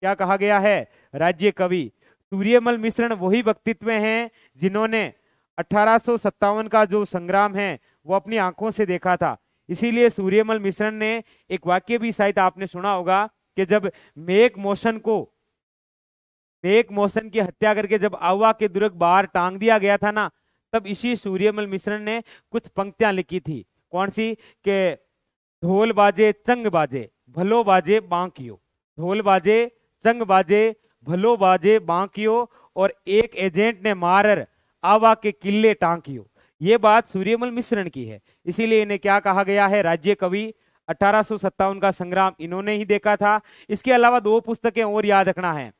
क्या कहा गया है? राज्य कवि। सूर्यमल मिश्रण वही व्यक्तित्व हैं जिन्होंने अठारह सौ सत्तावन का जो संग्राम है वो अपनी आंखों से देखा था, इसीलिए सूर्यमल मिश्रण ने एक वाक्य भी शायद आपने सुना होगा कि जब मेक मोशन को मेक मोशन की हत्या करके जब आवा के दुर्ग बाहर टांग दिया गया था ना, तब इसी सूर्यमल मिश्रण ने कुछ पंक्तियां लिखी थी। कौन सी? के ढोल बाजे चंग बाजे भलो बाजे बांकियो। ढोल बाजे चंग बाजे भलो बाजे बांकियो, और एक एजेंट ने मारर आवा के किले टांकियो। ये बात सूर्यमल मिश्रण की है, इसीलिए इन्हें क्या कहा गया है? राज्य कवि। अठारह सौ सत्तावन का संग्राम इन्होंने ही देखा था। इसके अलावा दो पुस्तकें और याद रखना है,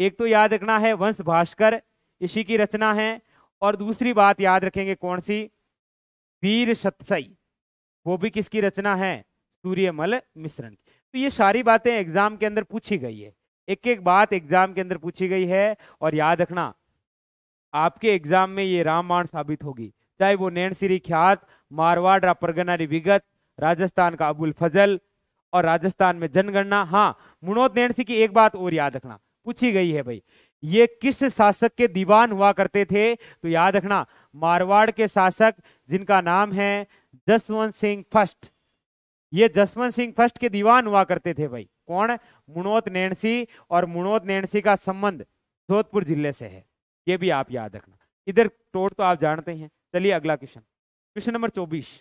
एक तो याद रखना है वंश भास्कर, इसी की रचना है, और दूसरी बात याद रखेंगे कौन सी? वीर शतसई, वो भी किसकी रचना है? सूर्यमल मिश्रण की। तो ये सारी बातें एग्जाम के अंदर पूछी गई है, एक एक बात एग्जाम के अंदर पूछी गई है। और याद रखना आपके एग्जाम में ये रामबाण साबित होगी, चाहे वो नैणशिरी ख्यात, मारवाड़ परगनारी विगत, राजस्थान का अबुल फजल और राजस्थान में जनगणना। हाँ, मुणोत नैणसी की एक बात और याद रखना पूछी गई है, भाई ये किस शासक के दीवान हुआ करते थे तो याद रखना मारवाड़ के शासक जिनका नाम है जसवंत सिंह फर्स्ट। ये जसवंत सिंह फर्स्ट के दीवान हुआ करते थे भाई, कौन? मुणोत नैणसी। और मुणोत नैणसी का संबंध जोधपुर जिले से है, ये भी आप याद रखना। इधर टोट तो आप जानते हैं। चलिए अगला क्वेश्चन, क्वेश्चन नंबर चौबीस।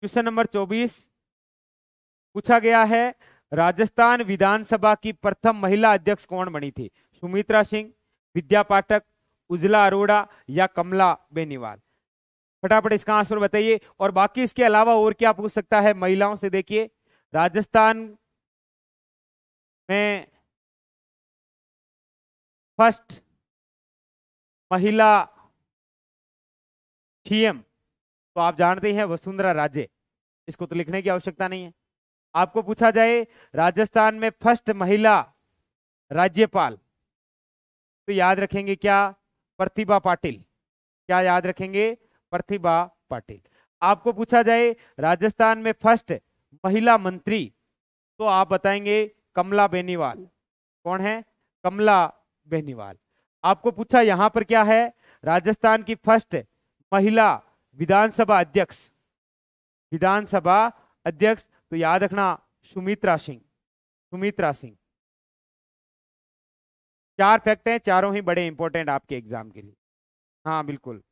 क्वेश्चन नंबर चौबीस पूछा गया है राजस्थान विधानसभा की प्रथम महिला अध्यक्ष कौन बनी थी? सुमित्रा सिंह, विद्या पाठक, उज्ज्वला अरोड़ा या कमला बेनीवाल? फटाफट इसका आंसर बताइए। और बाकी इसके अलावा और क्या पूछ सकता है महिलाओं से? देखिए राजस्थान में फर्स्ट महिला सीएम तो आप जानते हैं वसुंधरा राजे, इसको तो लिखने की आवश्यकता नहीं है। आपको पूछा जाए राजस्थान में फर्स्ट महिला राज्यपाल तो याद रखेंगे क्या? प्रतिभा पाटिल। क्या याद रखेंगे? प्रतिभा पाटिल। आपको पूछा जाए राजस्थान में फर्स्ट महिला मंत्री तो आप बताएंगे कमला बेनीवाल। कौन है? कमला बेनीवाल। आपको पूछा यहां पर क्या है? राजस्थान की फर्स्ट महिला विधानसभा अध्यक्ष, विधानसभा अध्यक्ष तो याद रखना सुमित्रा सिंह, सुमित्रा सिंह। चार फैक्ट हैं, चारों ही बड़े इंपॉर्टेंट आपके एग्जाम के लिए। हाँ बिल्कुल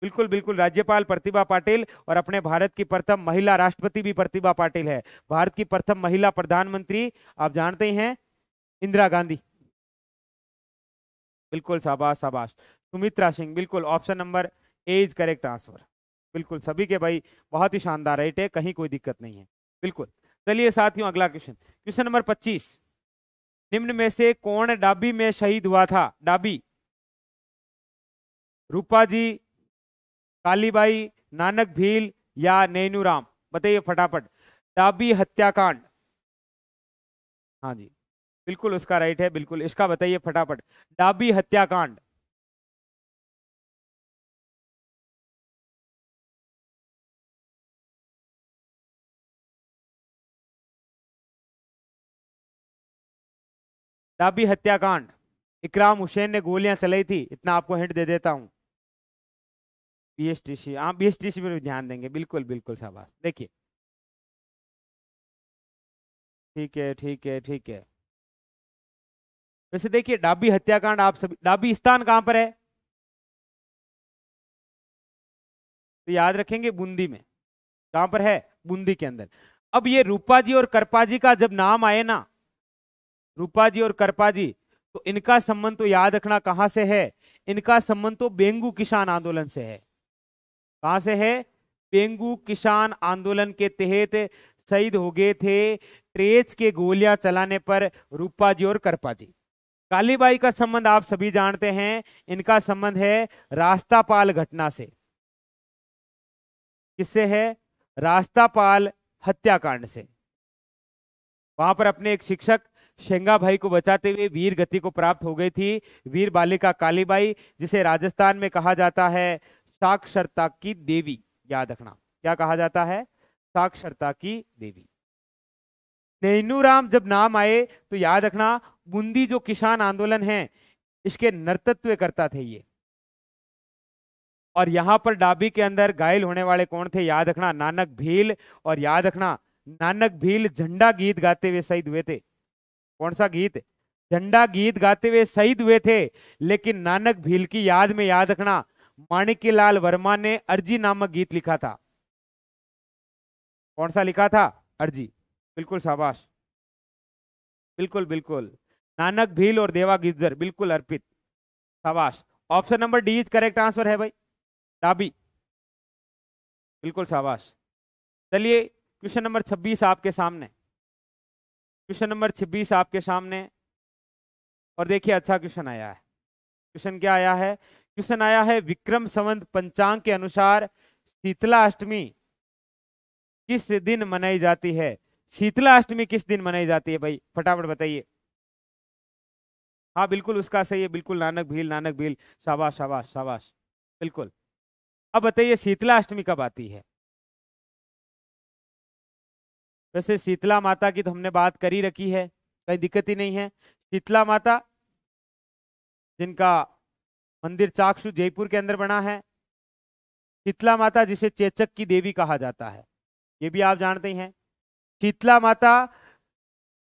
बिल्कुल बिल्कुल, राज्यपाल प्रतिभा पाटिल और अपने भारत की प्रथम महिला राष्ट्रपति भी प्रतिभा पाटिल है। भारत की प्रथम महिला प्रधानमंत्री आप जानते ही हैं इंदिरा गांधी। बिल्कुल शाबाश शाबाश, सुमित्रा सिंह। बिल्कुल option number A is correct answer. बिल्कुल सभी के भाई बहुत ही शानदार राइट है, कहीं कोई दिक्कत नहीं है। बिल्कुल चलिए साथियों अगला क्वेश्चन, क्वेश्चन नंबर पच्चीस। निम्न में से कौन डाबी में शहीद हुआ था? डाबी, रूपा जी, कालीबाई, नानक भील या नैनूराम? बताइए फटाफट। डाबी हत्याकांड, हाँ जी बिल्कुल उसका राइट है। बिल्कुल इसका बताइए फटाफट, डाबी हत्याकांड। डाबी हत्याकांड इकराम हुसैन ने गोलियां चलाई थी, इतना आपको हिंट दे देता हूं। बीएसटीसी, आप बीएसटीसी पर ध्यान देंगे। बिल्कुल बिल्कुल शाबाश। देखिए ठीक है ठीक है ठीक है। वैसे देखिए डाबी हत्याकांड आप सभी, डाबी स्थान कहां पर है तो याद रखेंगे बूंदी में। कहां पर है? बूंदी के अंदर। अब ये रूपा जी और करपा जी का जब नाम आए ना, रूपा जी और करपा जी, तो इनका संबंध तो याद रखना कहां से है? इनका संबंध तो बेंगू किसान आंदोलन से है। कहां से है? बेंगू किसान आंदोलन के तहत शहीद हो गए थे ट्रेच के गोलियां चलाने पर रूपा जी और करपा जी। कालीबाई का संबंध आप सभी जानते हैं, इनका संबंध है रास्तापाल घटना से। किससे है? रास्तापाल हत्याकांड से। वहां पर अपने एक शिक्षक शेंगा भाई को बचाते हुए वीर गति को प्राप्त हो गई थी वीर बालिका कालीबाई, जिसे राजस्थान में कहा जाता है साक्षरता की देवी। याद रखना क्या कहा जाता है? साक्षरता की देवी। नैनूराम जब नाम आए तो याद रखना बूंदी जो किसान आंदोलन है इसके नेतृत्व करता थे ये। और यहां पर डाबी के अंदर घायल होने वाले कौन थे? याद रखना नानक भील। और याद रखना नानक भील झंडा गीत गाते हुए शहीद हुए थे। कौन सा गीत? झंडा गीत गाते हुए शहीद हुए थे। लेकिन नानक भील की याद में याद रखना माणिक्यलाल वर्मा ने अर्जी नामक गीत लिखा था। कौन सा लिखा था? अर्जी। बिल्कुल शाबाश, बिल्कुल बिल्कुल, नानक भील और देवा गिज्जर। बिल्कुल अर्पित, शाबाश। Option number D is correct answer है भाई, डाबी। बिल्कुल शाबाश। चलिए क्वेश्चन नंबर छब्बीस आपके सामने, क्वेश्चन नंबर छब्बीस आपके सामने। और देखिए अच्छा क्वेश्चन आया है। क्वेश्चन क्या आया है? क्वेश्चन आया है विक्रम संवत पंचांग के अनुसार शीतला अष्टमी किस दिन मनाई जाती है? शीतला अष्टमी किस दिन मनाई जाती है भाई? फटाफट बताइए। हाँ बिल्कुल उसका सही है, बिल्कुल नानक भील, नानक भील। शाबाश शाबाश शाबाश, बिल्कुल। अब बताइए शीतला अष्टमी कब आती है? वैसे शीतला माता की तो हमने बात करी रखी है, कोई दिक्कत ही नहीं है। शीतला माता जिनका मंदिर चाक्षु जयपुर के अंदर बना है, शीतला माता जिसे चेचक की देवी कहा जाता है, ये भी आप जानते हैं। शीतला माता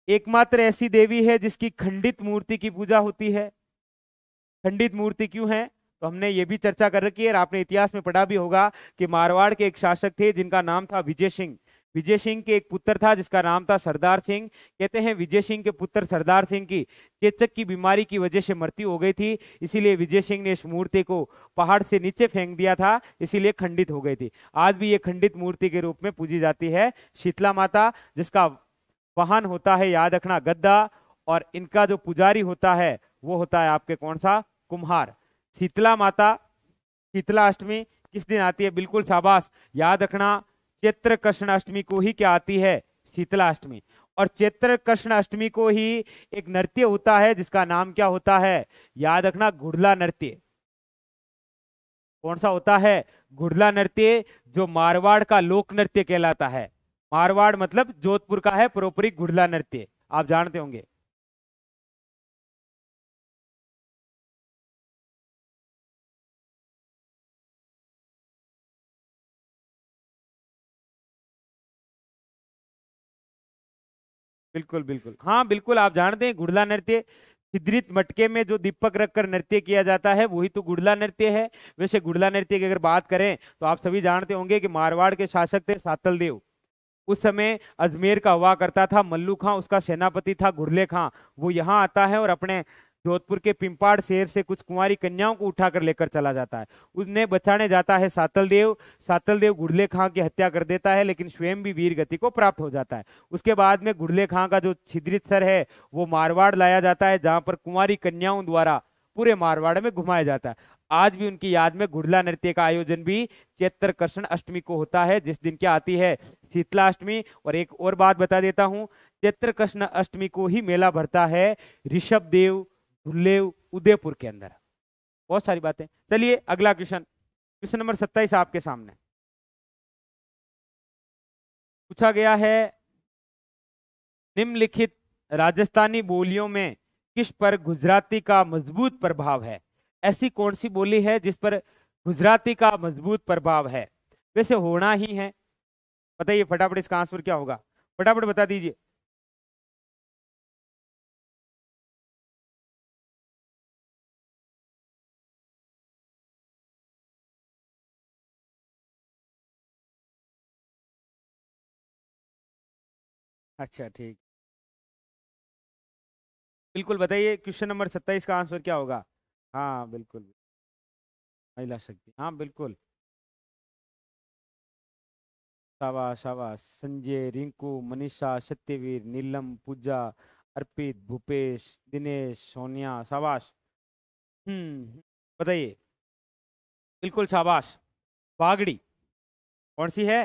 एकमात्र ऐसी देवी है जिसकी खंडित मूर्ति की पूजा होती है। खंडित मूर्ति क्यों है तो हमने ये भी चर्चा कर रखी है, और आपने इतिहास में पढ़ा भी होगा कि मारवाड़ के एक शासक थे जिनका नाम था विजय सिंह। विजय सिंह के एक पुत्र था जिसका नाम था सरदार सिंह। कहते हैं विजय सिंह के पुत्र सरदार सिंह की चेचक की बीमारी की वजह से मृत्यु हो गई थी, इसीलिए विजय सिंह ने इस मूर्ति को पहाड़ से नीचे फेंक दिया था, इसीलिए खंडित हो गई थी। आज भी ये खंडित मूर्ति के रूप में पूजी जाती है शीतला माता, जिसका वाहन होता है याद रखना गद्दा, और इनका जो पुजारी होता है वो होता है आपके कौन सा कुम्हार। शीतला माता शीतला अष्टमी किस दिन आती है? बिल्कुल शाबाश, याद रखना चैत्र कृष्ण अष्टमी को ही क्या आती है? शीतला अष्टमी। और चैत्र कृष्ण अष्टमी को ही एक नृत्य होता है जिसका नाम क्या होता है? याद रखना घुड़ला नृत्य। कौन सा होता है? घुड़ला नृत्य, जो मारवाड़ का लोक नृत्य कहलाता है। मारवाड़ मतलब जोधपुर का है प्रोपरी घुड़ला नृत्य, आप जानते होंगे। बिल्कुल बिल्कुल, हाँ बिल्कुल आप जानते हैं। घुड़ला नृत्य छिद्रित मटके में जो दीपक रखकर नृत्य किया जाता है वही तो घुड़ला नृत्य है। वैसे घुड़ला नृत्य की अगर बात करें तो आप सभी जानते होंगे कि मारवाड़ के शासक थे सातल देव। उस समय अजमेर का हुआ करता था मल्लू खां, उसका सेनापति था घुड़ले खां। वो यहाँ आता है और अपने जोधपुर के पिंपाड़ शहर से कुछ कुंवारी कन्याओं को उठाकर लेकर चला जाता है। उन्हें बचाने जाता है सातल देव। सातल देव घुड़ले खां की हत्या कर देता है, लेकिन स्वयं भी वीर गति को प्राप्त हो जाता है। उसके बाद में घुड़ले खां का जो छिद्रित सर है वो मारवाड़ लाया जाता है, जहां पर कुंवारी कन्याओं द्वारा पूरे मारवाड़ में घुमाया जाता है। आज भी उनकी याद में घुड़ला नृत्य का आयोजन भी चैत्र कृष्ण अष्टमी को होता है, जिस दिन क्या आती है? शीतला अष्टमी। और एक और बात बता देता हूँ, चैत्र कृष्ण अष्टमी को ही मेला भरता है ऋषभ देव धुल्लेव उदयपुर के अंदर। बहुत सारी बातें। चलिए अगला क्वेश्चन, क्वेश्चन नंबर सत्ताईस आपके सामने पूछा गया है, निम्नलिखित राजस्थानी बोलियों में किस पर गुजराती का मजबूत प्रभाव है? ऐसी कौन सी बोली है जिस पर गुजराती का मजबूत प्रभाव है? वैसे होना ही है, बताइए फटाफट इसका आंसर क्या होगा, फटाफट बता दीजिए। अच्छा ठीक, बिल्कुल बताइए क्वेश्चन नंबर सत्ताईस का आंसर क्या होगा। हाँ बिल्कुल महिला शक्ति, हाँ बिल्कुल शाबाश शाबाश। संजय, रिंकू, मनीषा, सत्यवीर, नीलम, पूजा, अर्पित, भूपेश, दिनेश, सोनिया, शाबाश। हम्म बताइए, बिल्कुल शाबाश। वागड़ी कौन सी है?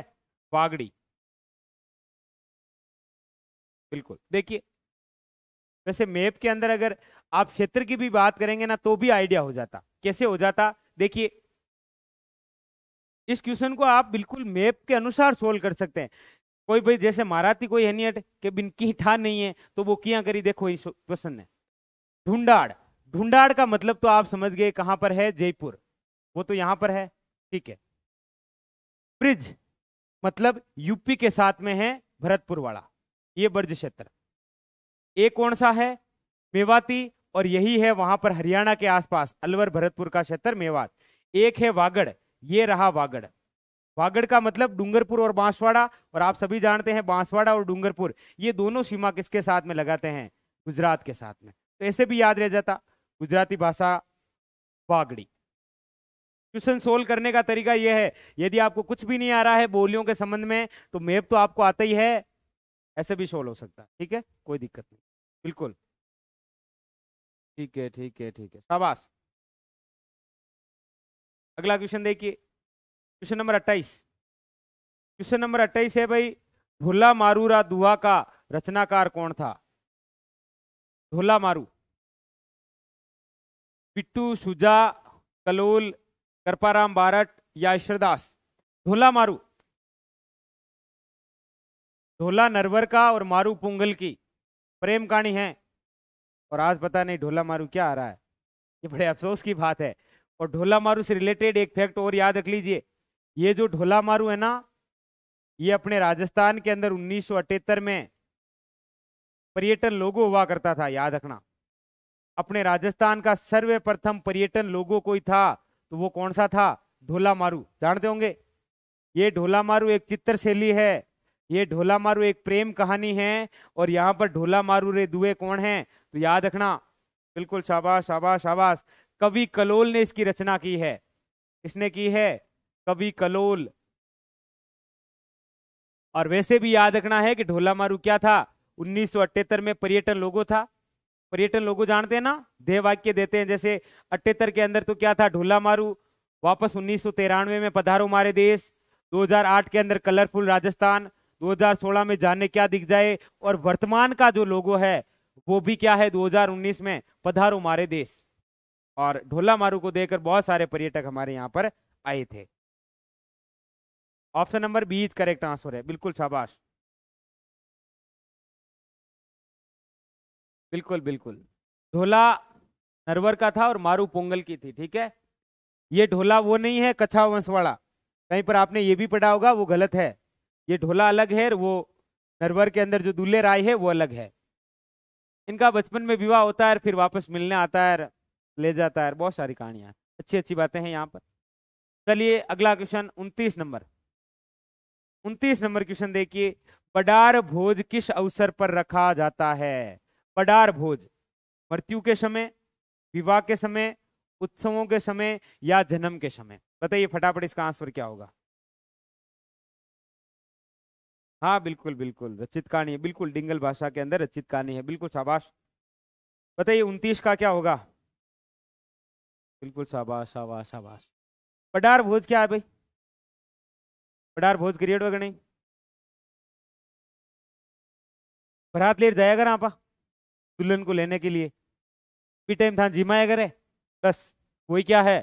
वागड़ी बिल्कुल। देखिए वैसे मैप के अंदर अगर आप क्षेत्र की भी बात करेंगे ना तो भी आइडिया हो जाता। कैसे हो जाता? देखिए इस क्वेश्चन को आप बिल्कुल मैप के अनुसार सोल्व कर सकते हैं। कोई भाई जैसे माराती कोई हनियट के बिन की ठान नहीं है तो वो किया करी। देखो इस क्वेश्चन ने ढूंढाड़, ढूंढाड़ का मतलब तो आप समझ गए कहां पर है? जयपुर, वो तो यहां पर है, ठीक है। ब्रिज मतलब यूपी के साथ में है भरतपुर वाला, ये ब्रज क्षेत्र। ये कौन सा है? मेवाती, और यही है वहां पर हरियाणा के आसपास अलवर भरतपुर का क्षेत्र मेवात। एक है वागड़, ये रहा वागड़। वागड़ का मतलब डूंगरपुर और बांसवाड़ा, और आप सभी जानते हैं बांसवाड़ा और डूंगरपुर ये दोनों सीमा किसके साथ में लगाते हैं? गुजरात के साथ में। तो ऐसे भी याद रह जाता गुजराती भाषा वागड़ी। क्वेश्चन सोल्व करने का तरीका यह है, यदि आपको कुछ भी नहीं आ रहा है बोलियों के संबंध में तो मैप तो आपको आता ही है, ऐसे भी सोल्व हो सकता है, ठीक है, कोई दिक्कत नहीं, बिल्कुल ठीक है ठीक है ठीक है शाबाश। अगला क्वेश्चन देखिए, क्वेश्चन नंबर अट्ठाईस। क्वेश्चन नंबर अट्ठाईस है भाई, ढोला मारूरा दुआ का रचनाकार कौन था? ढोला मारू, पिट्टू, सुजा, कलोल, कृपाराम बारट या ईश्वरदास? ढोला मारू, ढोला नरवर का और मारू पुंगल की प्रेम कहानी है, और आज पता नहीं ढोला मारू क्या आ रहा है, ये बड़े अफसोस की बात है। और ढोला मारू से रिलेटेड एक फैक्ट और याद रख लीजिए, ये जो ढोला मारू है ना ये अपने राजस्थान के अंदर उन्नीस सौ अठहत्तर में पर्यटन लोगो हुआ करता था, याद रखना। अपने राजस्थान का सर्वप्रथम पर्यटन लोगो कोई था तो वो कौन सा था? ढोला मारू, जानते होंगे। ये ढोला मारू एक चित्रशैली है, ये ढोला मारू एक प्रेम कहानी है और यहाँ पर ढोला मारू रे दुए कौन हैं, तो याद रखना बिल्कुल। शाबाश शाबाश शाबाश। कवि कलोल ने इसकी रचना की है। इसने की है कवि कलोल। और वैसे भी याद रखना है कि ढोला मारू क्या था, उन्नीस सौ अठहत्तर में पर्यटन लोगो था। पर्यटन लोगो जानते हैं ना, देह वाक्य देते हैं, जैसे अठहत्तर के अंदर तो क्या था ढोला मारू, वापस उन्नीस सौ तिरानवे में पधारो हमारे देश, दो हज़ार आठ के अंदर कलरफुल राजस्थान, दो हज़ार सोलह में जाने क्या दिख जाए, और वर्तमान का जो लोगो है वो भी क्या है दो हज़ार उन्नीस में पधारो हमारे देश। और ढोला मारू को देखकर बहुत सारे पर्यटक हमारे यहाँ पर आए थे। Option number B is correct answer है, बिल्कुल शाबाश, बिल्कुल बिल्कुल। ढोला नरवर का था और मारू पोंगल की थी। ठीक है, ये ढोला वो नहीं है कछा वंश वाला, कहीं पर आपने ये भी पढ़ा होगा, वो गलत है। ये ढोला अलग है, वो नरवर के अंदर जो दूल्हे राय है वो अलग है। इनका बचपन में विवाह होता है, फिर वापस मिलने आता है, ले जाता है, बहुत सारी कहानियां, अच्छी अच्छी बातें हैं यहाँ पर। चलिए अगला क्वेश्चन उनतीस नंबर, उनतीस नंबर क्वेश्चन देखिए। बडार भोज किस अवसर पर रखा जाता है? बडार भोज मृत्यु के समय, विवाह के समय, उत्सवों के समय या जन्म के समय? बताइए फटाफट इसका आंसर क्या होगा। हाँ बिल्कुल बिल्कुल, रचित कहानी है, बिल्कुल डिंगल भाषा के अंदर रचित कहानी है, बिल्कुल शाबाश। बताइए उनतीस का क्या होगा, बिल्कुल शाबाश शाबाश शाबाश। पडार भोज क्या है भाई? पडार भोज ग्रेड वगैरह नहीं, बरात लेर जाएगा ना आपा दुल्हन को लेने के लिए, भी टाइम था जिमाया करे, बस वही क्या है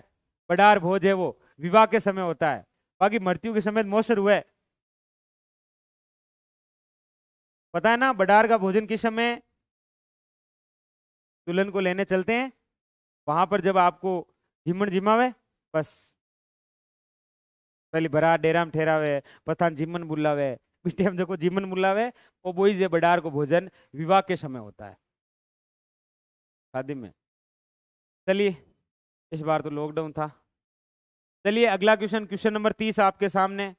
पडार भोज है, वो विवाह के समय होता है, बाकी मृत्यु के समय मौसर हुआ है। पता है ना बडार का भोजन किस समय? दुल्हन को लेने चलते हैं वहां पर, जब आपको झिमन झिमावे, बस पहले बरात डेरा में ठहरावे, पठान झिमन बुलावे, बेटे हम जो झिमन बुलावे, वो बोई जे बडार को भोजन विवाह के समय होता है, शादी में। चलिए इस बार तो लॉकडाउन था। चलिए अगला क्वेश्चन, क्वेश्चन नंबर तीस आपके सामने।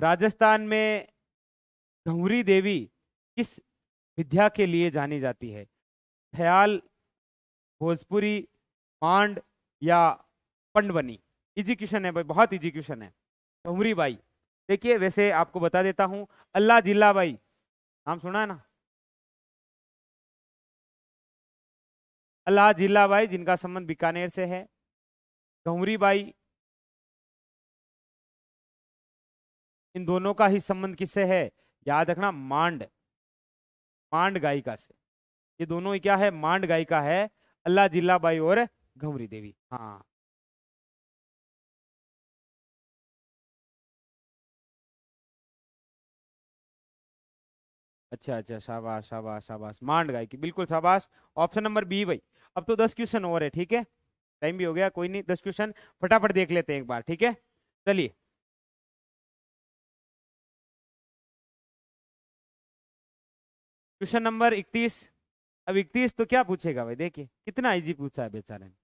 राजस्थान में घंवरी देवी किस विद्या के लिए जानी जाती है? ख्याल, भोजपुरी, मांड या पंडवनी? इजी क्वेश्चन है भाई, बहुत इजी क्वेश्चन है। घंवरी बाई, देखिए वैसे आपको बता देता हूँ, अल्लाह जिला बाई नाम सुना है ना, अल्लाह जिला बाई जिनका संबंध बीकानेर से है, घंवरी बाई, इन दोनों का ही संबंध किससे है? याद रखना मांड, मांड गायिका से। ये दोनों ही क्या है मांड गायिका है, अल्लाह जिला बाई और घंवरी देवी। हाँ अच्छा अच्छा, शाबाश शाबाश शाबाश, मांड गायकी, बिल्कुल शाबाश, ऑप्शन नंबर बी भाई। अब तो दस क्वेश्चन और है, ठीक है टाइम भी हो गया, कोई नहीं, दस क्वेश्चन फटाफट देख लेते हैं एक बार, ठीक है। चलिए क्वेश्चन नंबर इकतीस। अब इकतीस तो क्या पूछेगा भाई, देखिए कितना इजी पूछा है बेचारे ने,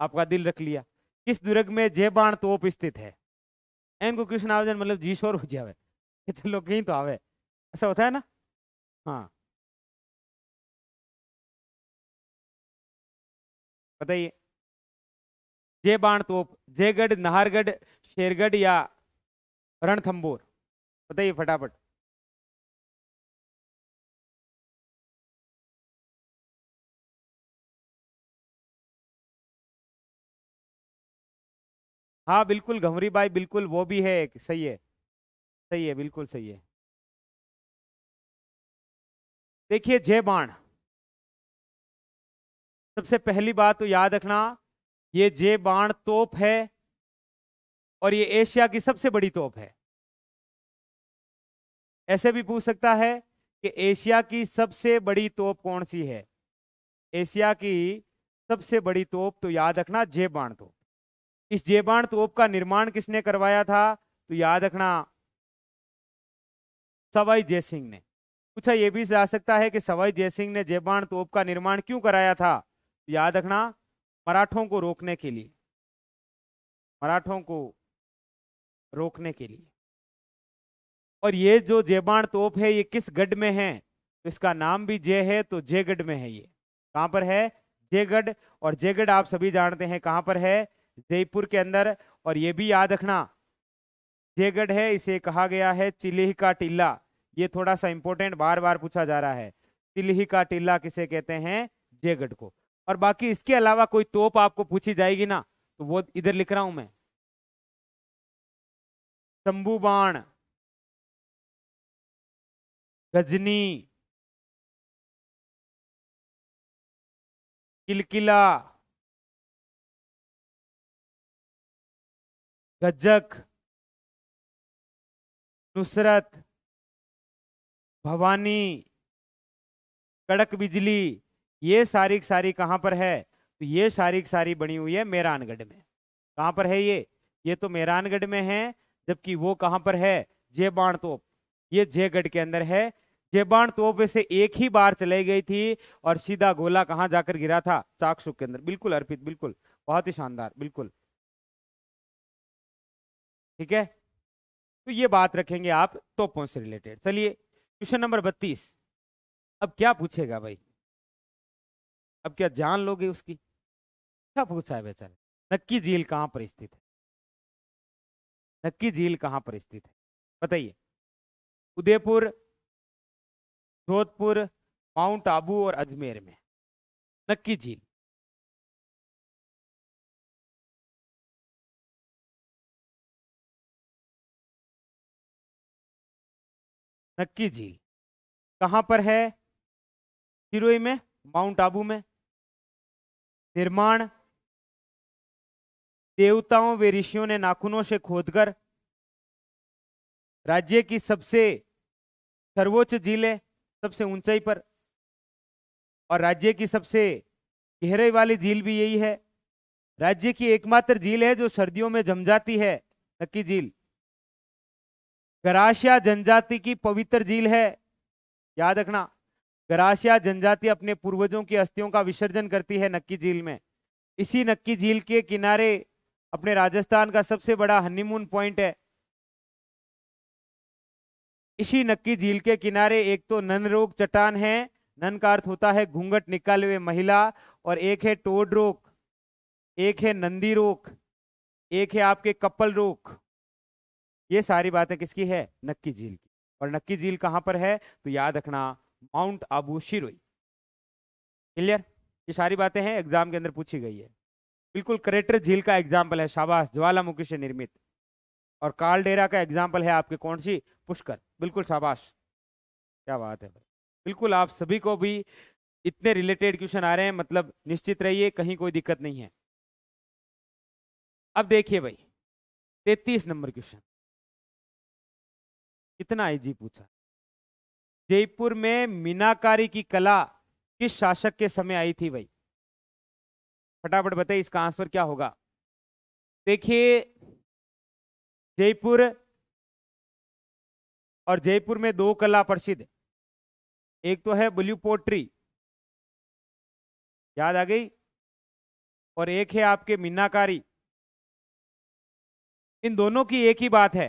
आपका दिल रख लिया। किस दुर्ग में जयबाण तोप स्थित है? इनको क्वेश्चन आवे मतलब जी शोर हो जावे, चलो कहीं तो आवे, ऐसा होता है ना। हाँ बताइए, जयबाण तोप जयगढ़, नाहरगढ़, शेरगढ़ या रणथंबोर? बताइए फटाफट। हाँ बिल्कुल घंवरी बाई, बिल्कुल वो भी है, सही है सही है, बिल्कुल सही है। देखिए जयबाण, सबसे पहली बात तो याद रखना ये जयबाण तोप है और ये एशिया की सबसे बड़ी तोप है। ऐसे भी पूछ सकता है कि एशिया की सबसे बड़ी तोप कौन सी है? एशिया की सबसे बड़ी तोप तो याद रखना जयबाण तोप। इस जयबाण तोप का निर्माण किसने करवाया था? तो याद रखना सवाई जयसिंह ने। पूछा यह भी जा सकता है कि सवाई जयसिंह ने जयबाण तोप का निर्माण क्यों कराया था? तो याद रखना मराठों को रोकने के लिए, मराठों को रोकने के लिए। और ये जो जेबान तोप है ये किस गढ़ में है, तो इसका नाम भी जय है, तो जयगढ़ में है। ये कहाँ पर है? जयगढ़। और जयगढ़ आप सभी जानते हैं कहाँ पर है? जयपुर के अंदर। और ये भी याद रखना जयगढ़ है, इसे कहा गया है चिल्ही का टीला। ये थोड़ा सा इंपॉर्टेंट बार बार पूछा जा रहा है, चिल्ही का टीला किसे कहते हैं? जयगढ़ को। और बाकी इसके अलावा कोई तोप आपको पूछी जाएगी ना, तो वो इधर लिख रहा हूं मैं, शंभू बाण, गजनी, किलकिला, गजक, नुसरत, भवानी, कड़क बिजली, ये सारी की सारी कहाँ पर है? तो ये सारी की सारी बनी हुई है मेहरानगढ़ में। कहाँ पर है ये? ये तो मेहरानगढ़ में है, जबकि वो कहाँ पर है? जयबाण तोप, ये जयगढ़ के अंदर है। जयबाण तोप से एक ही बार चलाई गई थी और सीधा गोला कहाँ जाकर गिरा था? चाकसू के अंदर। बिल्कुल अर्पित, बिल्कुल, बहुत ही शानदार, बिल्कुल ठीक है। तो ये बात रखेंगे आप तोपों से रिलेटेड। चलिए क्वेश्चन नंबर बत्तीस, अब क्या पूछेगा भाई, अब क्या जान लोगे उसकी? क्या पूछा है बेचारे? नक्की झील कहाँ पर स्थित है? नक्की झील कहाँ पर स्थित है बताइए? उदयपुर, जोधपुर, माउंट आबू और अजमेर में नक्की झील। नक्की झील कहाँ पर है? सिरोही में, माउंट आबू में। निर्माण, देवताओं व ऋषियों ने नाखूनों से खोदकर राज्य की सबसे सर्वोच्च झील है, सबसे ऊंचाई पर, और राज्य की सबसे गहराई वाली झील भी यही है। राज्य की एकमात्र झील है जो सर्दियों में जम जाती है, नक्की झील। गरासिया जनजाति की पवित्र झील है, याद रखना। गरासिया जनजाति अपने पूर्वजों की अस्थियों का विसर्जन करती है नक्की झील में। इसी नक्की झील के किनारे अपने राजस्थान का सबसे बड़ा हनीमून पॉइंट है। इसी नक्की झील के किनारे एक तो ननरोक चट्टान है, नन का अर्थ होता है घूंघट निकाले हुए महिला, और एक है टोड रोक, एक है नंदी रोक, एक है आपके कपल रोक। ये सारी बातें किसकी है? नक्की झील की। और नक्की झील कहाँ पर है? तो याद रखना माउंट आबू, शिरोई। क्लियर? ये सारी बातें हैं, एग्जाम के अंदर पूछी गई है। बिल्कुल करेटर झील का एग्जाम्पल है, शाबाश, ज्वालामुखी से निर्मित। और कालडेरा का एग्जाम्पल है आपके कौन सी? पुष्कर। बिल्कुल शाबाश, क्या बात है भाई। बिल्कुल आप सभी को भी इतने रिलेटेड क्वेश्चन आ रहे हैं, मतलब निश्चित रहिए कहीं कोई दिक्कत नहीं है। अब देखिए भाई तैतीस नंबर क्वेश्चन, कितना आईजी पूछा। जयपुर में मीनाकारी की कला किस शासक के समय आई थी भाई? फटाफट बताइए इसका आंसर क्या होगा। देखिए जयपुर, और जयपुर में दो कला प्रसिद्ध, एक तो है ब्लू पोट्री, याद आ गई, और एक है आपके मीनाकारी। इन दोनों की एक ही बात है,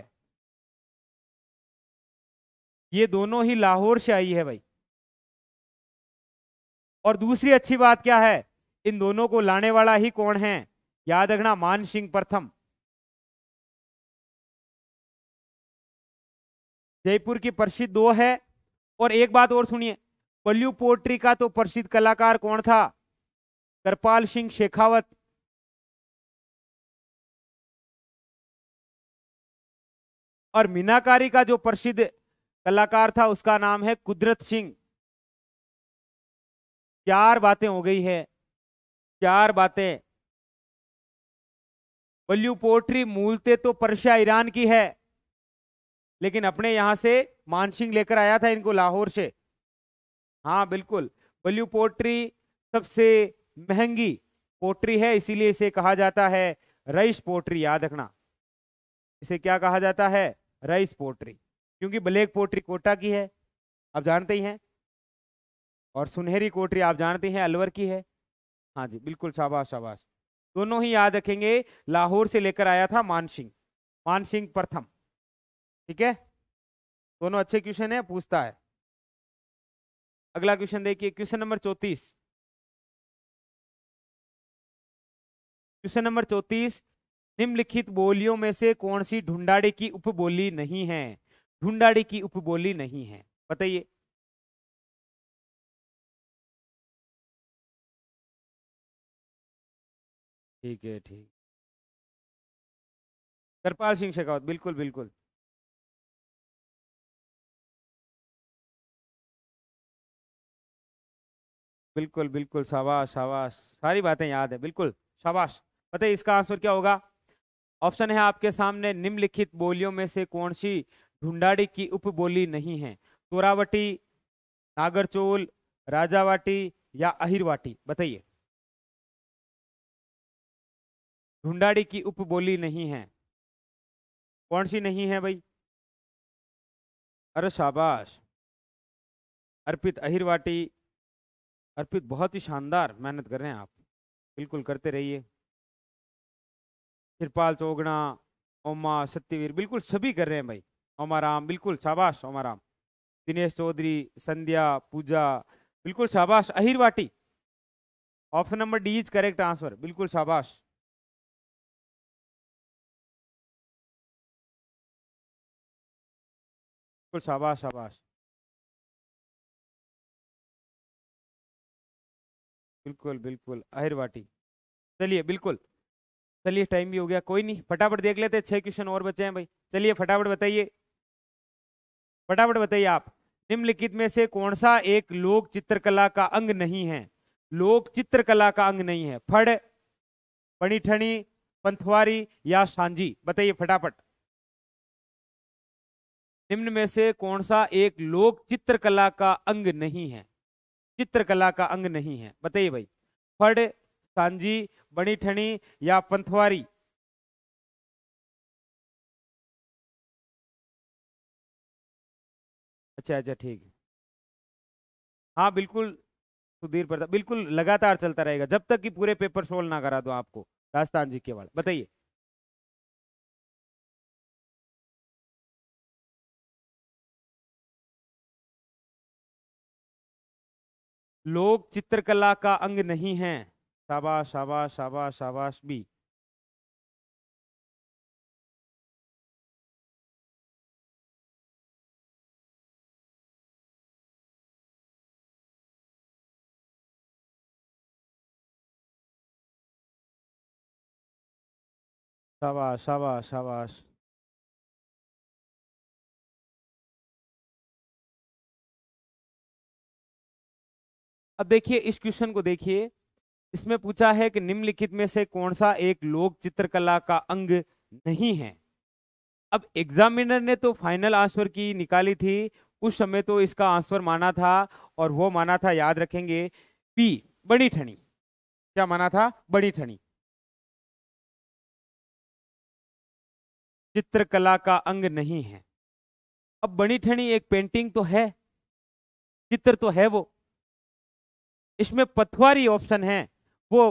ये दोनों ही लाहौर से आई है भाई। और दूसरी अच्छी बात क्या है, इन दोनों को लाने वाला ही कौन है? याद रखना मान सिंह प्रथम। जयपुर की प्रसिद्ध दो है। और एक बात और सुनिए, पल्लू पोट्री का तो प्रसिद्ध कलाकार कौन था? कृपाल सिंह शेखावत। और मीनाकारी का जो प्रसिद्ध कलाकार था उसका नाम है कुदरत सिंह। चार बातें हो गई है, चार बातें। पल्लू पोट्री मूलतः तो पर्शिया ईरान की है, लेकिन अपने यहाँ से मानसिंह लेकर आया था इनको लाहौर से। हाँ बिल्कुल, ब्लू पोट्री सबसे महंगी पोट्री है, इसीलिए इसे कहा जाता है रईस पोट्री, याद रखना। इसे क्या कहा जाता है? रईस पोट्री, क्योंकि ब्लैक पोट्री कोटा की है, आप जानते ही हैं, और सुनहरी पोट्री आप जानते हैं अलवर की है। हाँ जी बिल्कुल, शाबाश शाबाश, दोनों ही याद रखेंगे। लाहौर से लेकर आया था मानसिंह, मानसिंह प्रथम, ठीक है। दोनों अच्छे क्वेश्चन है, पूछता है। अगला क्वेश्चन देखिए, क्वेश्चन नंबर चौंतीस। क्वेश्चन नंबर चौंतीस, निम्नलिखित बोलियों में से कौन सी ढूंढाड़ी की उपबोली नहीं है? ढूंढाड़ी की उपबोली नहीं है, बताइए। ठीक है, ठीक, कृपाल सिंह शेखावत, बिल्कुल बिल्कुल। बिल्कुल बिल्कुल, शाबाश शाबाश, सारी बातें याद है, बिल्कुल शाबाश। बताइए इसका आंसर क्या होगा। ऑप्शन है आपके सामने, निम्नलिखित बोलियों में से कौन सी ढूंढाड़ी की उपबोली नहीं है? तोरावटी, नागरचोल, राजावाटी या अहिरवाटी, बताइए। ढूंढाड़ी की उपबोली नहीं है, कौन सी नहीं है भाई? अरे शाबाश अर्पित, अहिरवाटी। अर्पित बहुत ही शानदार मेहनत कर रहे हैं आप, बिल्कुल करते रहिए। कृपाल चोगना, ओमा सत्यवीर, बिल्कुल सभी कर रहे हैं भाई। ओमाराम, बिल्कुल शाबाश ओमाराम। दिनेश चौधरी, संध्या, पूजा, बिल्कुल शाबाश। Ahirwati, option number D is correct answer, बिल्कुल शाबाश। बिल्कुल शाबाश शाबाश, बिल्कुल बिल्कुल अहिरवाटी। चलिए बिल्कुल, चलिए टाइम भी हो गया, कोई नहीं, फटाफट देख लेते, छह क्वेश्चन और बचे हैं भाई। चलिए फटाफट बताइए, फटाफट बताइए आप, निम्नलिखित में से कौन सा एक लोक चित्रकला का अंग नहीं है? लोक चित्रकला का अंग नहीं है। फड़, पणीठणी, पंथवारी या सांझी, बताइए फटाफट। निम्न में से कौन सा एक लोक चित्रकला का अंग नहीं है? चित्रकला का अंग नहीं है, बताइए भाई। फड़, सांझी, बणीठणी या पंथवारी। अच्छा अच्छा ठीक है, हाँ बिल्कुल सुधीर प्रताप, बिल्कुल लगातार चलता रहेगा जब तक कि पूरे पेपर सोल्व ना करा दो आपको। राजस्थान जी केवल, बताइए। लोक चित्रकला का अंग नहीं है, शाबाश शाबाश शाबाश शाबाश भी। शाबाश शाबाश शाबाश, अब देखिए इस क्वेश्चन को देखिए, इसमें पूछा है कि निम्नलिखित में से कौन सा एक लोक चित्रकला का अंग नहीं है। अब एग्जामिनर ने तो फाइनल आंसर की निकाली थी उस समय, तो इसका आंसर माना था, और वो माना था, याद रखेंगे, बी बणीठणी। क्या माना था? बणीठणी। चित्रकला का अंग नहीं है। अब बणीठणी एक पेंटिंग तो है, चित्र तो है वो, इसमें पथवारी ऑप्शन है वो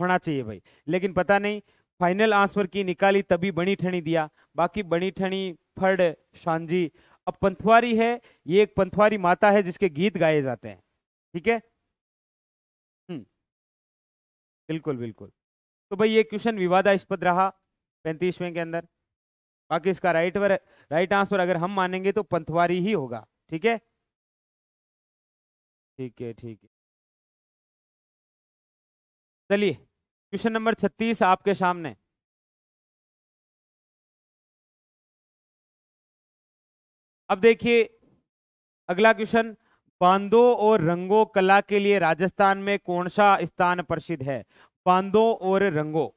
होना चाहिए भाई, लेकिन पता नहीं फाइनल आंसर की निकाली तभी बणीठणी दिया, बाकी बणीठणी, फड़, सांझी। अब पंथवारी है, ये एक पंथवारी माता है जिसके गीत गाए जाते हैं, ठीक है। हम्म, बिल्कुल बिल्कुल। तो भाई ये क्वेश्चन विवादास्पद रहा पैंतीसवें के अंदर। बाकी इसका राइट वर, राइट आंसर अगर हम मानेंगे तो पंथवारी ही होगा, ठीक है ठीक है ठीक है। चलिए क्वेश्चन नंबर छत्तीस आपके सामने। अब देखिए अगला क्वेश्चन, बांधों और रंगों कला के लिए राजस्थान में कौन सा स्थान प्रसिद्ध है? बांधों और रंगों,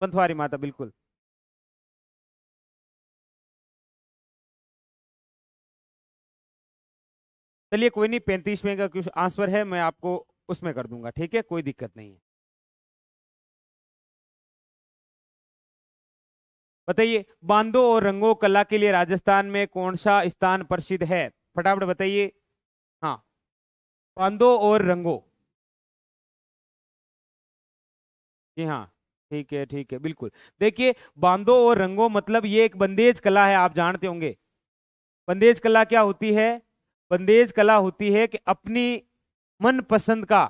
पंथवारी माता, बिल्कुल चलिए कोई नहीं, पैंतीसवें का कुछ आंसर है, मैं आपको उसमें कर दूंगा, ठीक है, कोई दिक्कत नहीं है। बताइए, बांधों और रंगों कला के लिए राजस्थान में कौन सा स्थान प्रसिद्ध है? फटाफट बताइए। हाँ, बांधों और रंगों, जी हाँ ठीक है ठीक है बिल्कुल। देखिए बांधों और रंगों मतलब ये एक बंदेज कला है, आप जानते होंगे, बंदेज कला क्या होती है? बंदेज कला होती है कि अपनी मनपसंद का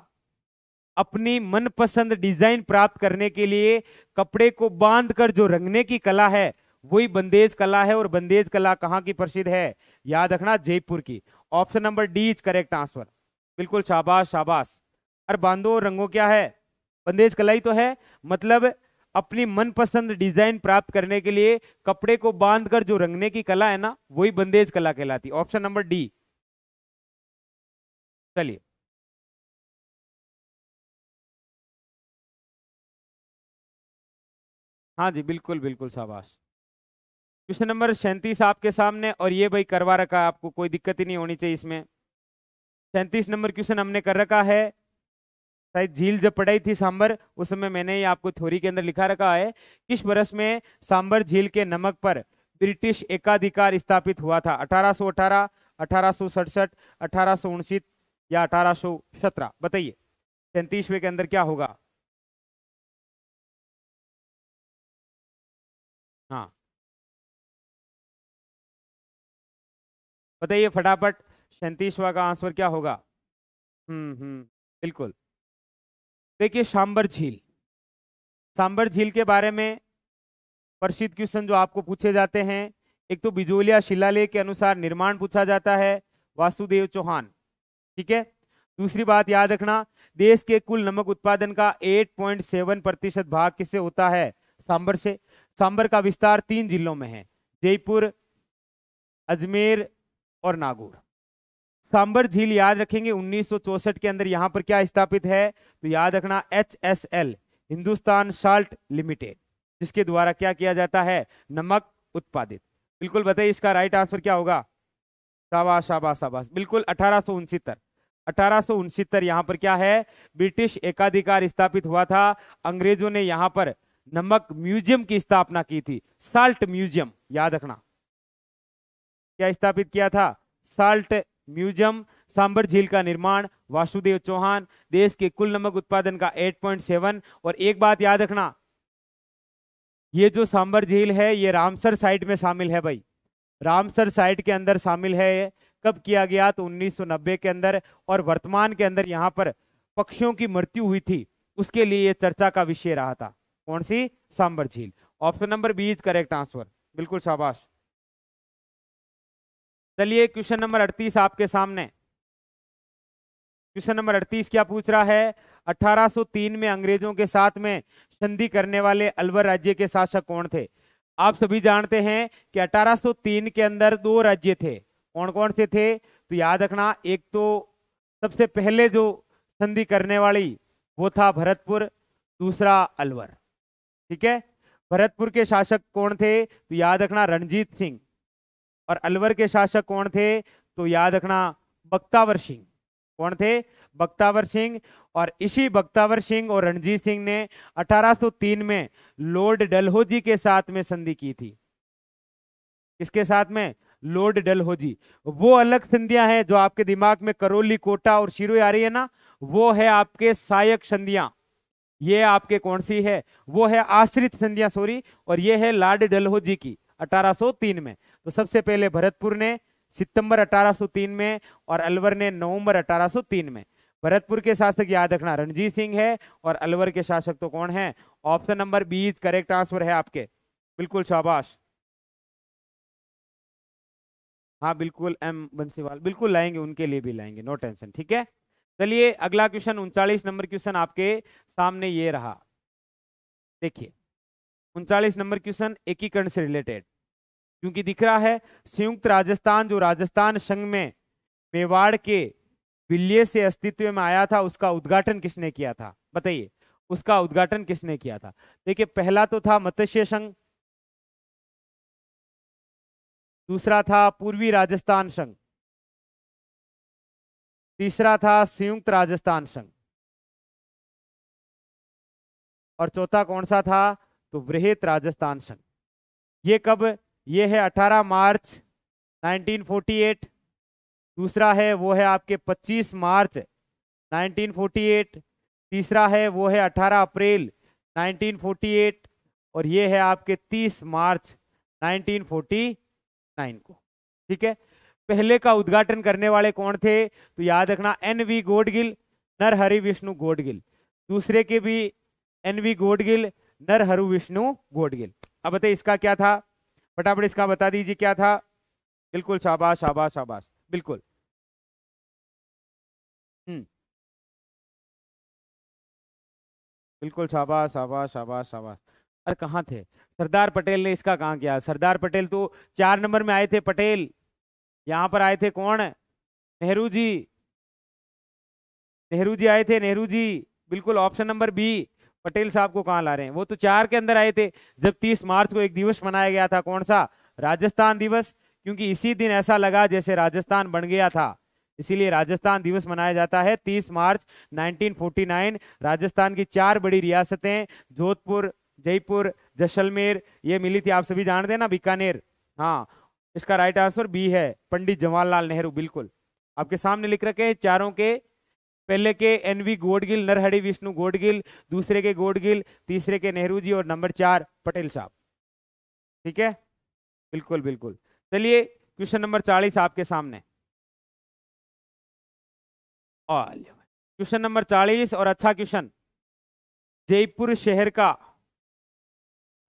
अपनी मनपसंद डिजाइन प्राप्त करने के लिए कपड़े को बांधकर जो रंगने की कला है वही बंदेज कला है। और बंदेज कला कहाँ की प्रसिद्ध है? याद रखना जयपुर की। Option number D is correct answer. बिल्कुल शाबाश शाबाश। अरे बांधो और रंगो क्या है? बंदेज कला ही तो है। मतलब अपनी मनपसंद डिजाइन प्राप्त करने के लिए कपड़े को बांधकर जो रंगने की कला है ना वही बंदेज कला कहलाती। Option number D. चलिए हाँ जी बिल्कुल बिल्कुल शाबाश। क्वेश्चन नंबर सैंतीस आपके सामने, और ये भाई करवा रखा है आपको, कोई दिक्कत ही नहीं होनी चाहिए इसमें। सैंतीस नंबर क्वेश्चन हमने कर रखा है। शायद झील जब पढ़ाई थी सांबर उस समय मैंने ये आपको थ्योरी के अंदर लिखा रखा है। किस वर्ष में सांबर झील के नमक पर ब्रिटिश एकाधिकार स्थापित हुआ था? अठारह सौ अठारह, अठारह सौ सड़सठ, अठारह सौ उनसठ या अठारह सौ सत्रह? बताइए सैंतीसवें के अंदर क्या होगा? हाँ बताइए फटाफट सैंतीसवा का आंसर क्या होगा। हम्म हम्म बिल्कुल। देखिए सांबर झील, सांबर झील के बारे में प्रसिद्ध क्वेश्चन जो आपको पूछे जाते हैं, एक तो बिजोलिया शिलालेख के अनुसार निर्माण पूछा जाता है, वासुदेव चौहान, ठीक है। दूसरी बात याद रखना, देश के कुल नमक उत्पादन का आठ पॉइंट सात प्रतिशत भाग किससे होता है? सांबर से। सांबर का विस्तार तीन जिलों में है, जयपुर, अजमेर और नागौर। सांबर झील याद रखेंगे उन्नीस सौ चौसठ के अंदर यहाँ पर क्या स्थापित है? तो याद रखना H S L, Hindustan salt limited, जिसके द्वारा क्या किया जाता है? नमक उत्पादित। बिल्कुल बताइए इसका राइट आंसर क्या होगा। शाबाश शाबाश शाबाश। बिल्कुल अठारह सौ उनसत्तर अठारह सौ उनसत्तर यहाँ पर क्या है? ब्रिटिश एकाधिकार स्थापित हुआ था। अंग्रेजों ने यहाँ पर नमक म्यूजियम की स्थापना की थी, साल्ट म्यूजियम। याद रखना क्या स्थापित किया था? Salt museum. सांबर झील का निर्माण वासुदेव चौहान, देश के कुल नमक उत्पादन का आठ पॉइंट सात। और एक बात याद रखना, ये जो सांबर झील है ये रामसर साइट में शामिल है भाई, रामसर साइट के अंदर शामिल है। कब किया गया? तो उन्नीस सौ नब्बे के अंदर। और वर्तमान के अंदर यहाँ पर पक्षियों की मृत्यु हुई थी, उसके लिए ये चर्चा का विषय रहा था। कौन सी? सांबर झील। Option number B is correct answer. बिल्कुल शाबाश। चलिए क्वेश्चन नंबर अड़तीस आपके सामने। क्वेश्चन नंबर अड़तीस क्या पूछ रहा है? अठारह सौ तीन में अंग्रेजों के साथ में संधि करने वाले अलवर राज्य के शासक कौन थे? आप सभी जानते हैं कि अठारह सौ तीन के अंदर दो राज्य थे। कौन कौन से थे? तो याद रखना, एक तो सबसे पहले जो संधि करने वाली वो था भरतपुर, दूसरा अलवर, ठीक है। भरतपुर के शासक कौन थे? तो याद रखना रणजीत सिंह। और अलवर के शासक कौन थे? तो याद रखना बख्तावर सिंह। कौन थे? बख्तावर सिंह। और इसी बख्तावर सिंह और रणजीत सिंह ने अठारह सौ तीन में लॉर्ड डलहौजी के साथ में संधि की थी। इसके साथ में लॉर्ड डलहौजी। वो अलग संधियां हैं जो आपके दिमाग में करौली, कोटा और शिरोई आ रही है ना, वो है आपके सहायक संधियां। ये आपके कौन सी है? वो है आश्रित संधियां, सॉरी। और ये है लॉर्ड डलहौजी की अठारह सौ तीन में। तो सबसे पहले भरतपुर ने सितंबर अठारह सौ तीन में और अलवर ने नवंबर अठारह सौ तीन में। भरतपुर के शासक याद रखना रणजीत सिंह है और अलवर के शासक तो कौन है? Option number B is correct answer है आपके। बिल्कुल शाबाश। हाँ बिल्कुल एम बंसीवाल, बिल्कुल लाएंगे, उनके लिए भी लाएंगे, नो टेंशन, ठीक है। चलिए अगला क्वेश्चन उनचालीस नंबर क्वेश्चन आपके सामने ये रहा। देखिए उनचालीस नंबर क्वेश्चन एकीकरण से रिलेटेड, क्योंकि दिख रहा है संयुक्त राजस्थान जो राजस्थान संघ में मेवाड़ के विलय से अस्तित्व में आया था, उसका उद्घाटन किसने किया था? बताइए उसका उद्घाटन किसने किया था? देखिए पहला तो था मत्स्य संघ, दूसरा था पूर्वी राजस्थान संघ, तीसरा था संयुक्त राजस्थान संघ, और चौथा कौन सा था? तो बृहत राजस्थान संघ। ये कब? ये है अठारह मार्च उन्नीस सौ अड़तालीस। दूसरा है वो है आपके पच्चीस मार्च उन्नीस सौ अड़तालीस। तीसरा है वो है अठारह अप्रैल उन्नीस सौ अड़तालीस। और ये है आपके तीस मार्च उन्नीस सौ उनचास को। ठीक है। पहले का उद्घाटन करने वाले कौन थे तो याद रखना एन वी गोडगिल, नरहरि विष्णु गोडगिल। दूसरे के भी एन वी गोडगिल, नरहरि विष्णु गोडगिल। अब बताइए इसका क्या था, फटाफट इसका बता दीजिए क्या था। बिल्कुल शाबाश शाबाश शाबाश, बिल्कुल। हम्म बिल्कुल शाबाश शाबाश शाबाश शाबाश। अरे कहाँ थे सरदार पटेल ने इसका कहाँ किया? सरदार पटेल तो चार नंबर में आए थे पटेल, यहाँ पर आए थे कौन? नेहरू जी, नेहरू जी आए थे, नेहरू जी बिल्कुल। Option number B. पटेल साहब को कहाँ ला रहे हैं? वो तो चार के अंदर आए थे जब तीस मार्च को एक दिवस मनाया गया था, कौन सा? राजस्थान दिवस। क्योंकि इसी दिन ऐसा लगा जैसे राजस्थान बन गया था, इसीलिए राजस्थान दिवस मनाया जाता है। तीस मार्च उन्नीस सौ उनचास राजस्थान की चार बड़ी रियासतें जोधपुर, जयपुर, जैसलमेर, ये मिली थी, आप सभी जानते हैं ना, बीकानेर। हाँ, इसका राइट आंसर बी है, पंडित जवाहरलाल नेहरू। बिल्कुल आपके सामने लिख रखे हैं चारों के, पहले के एनवी गोडगिल, नरहरि विष्णु गोडगिल, दूसरे के गोडगिल, तीसरे के नेहरू जी और नंबर चार पटेल साहब। ठीक है, बिल्कुल बिल्कुल। चलिए क्वेश्चन नंबर चालीस आपके सामने, क्वेश्चन नंबर चालीस और अच्छा क्वेश्चन। जयपुर शहर का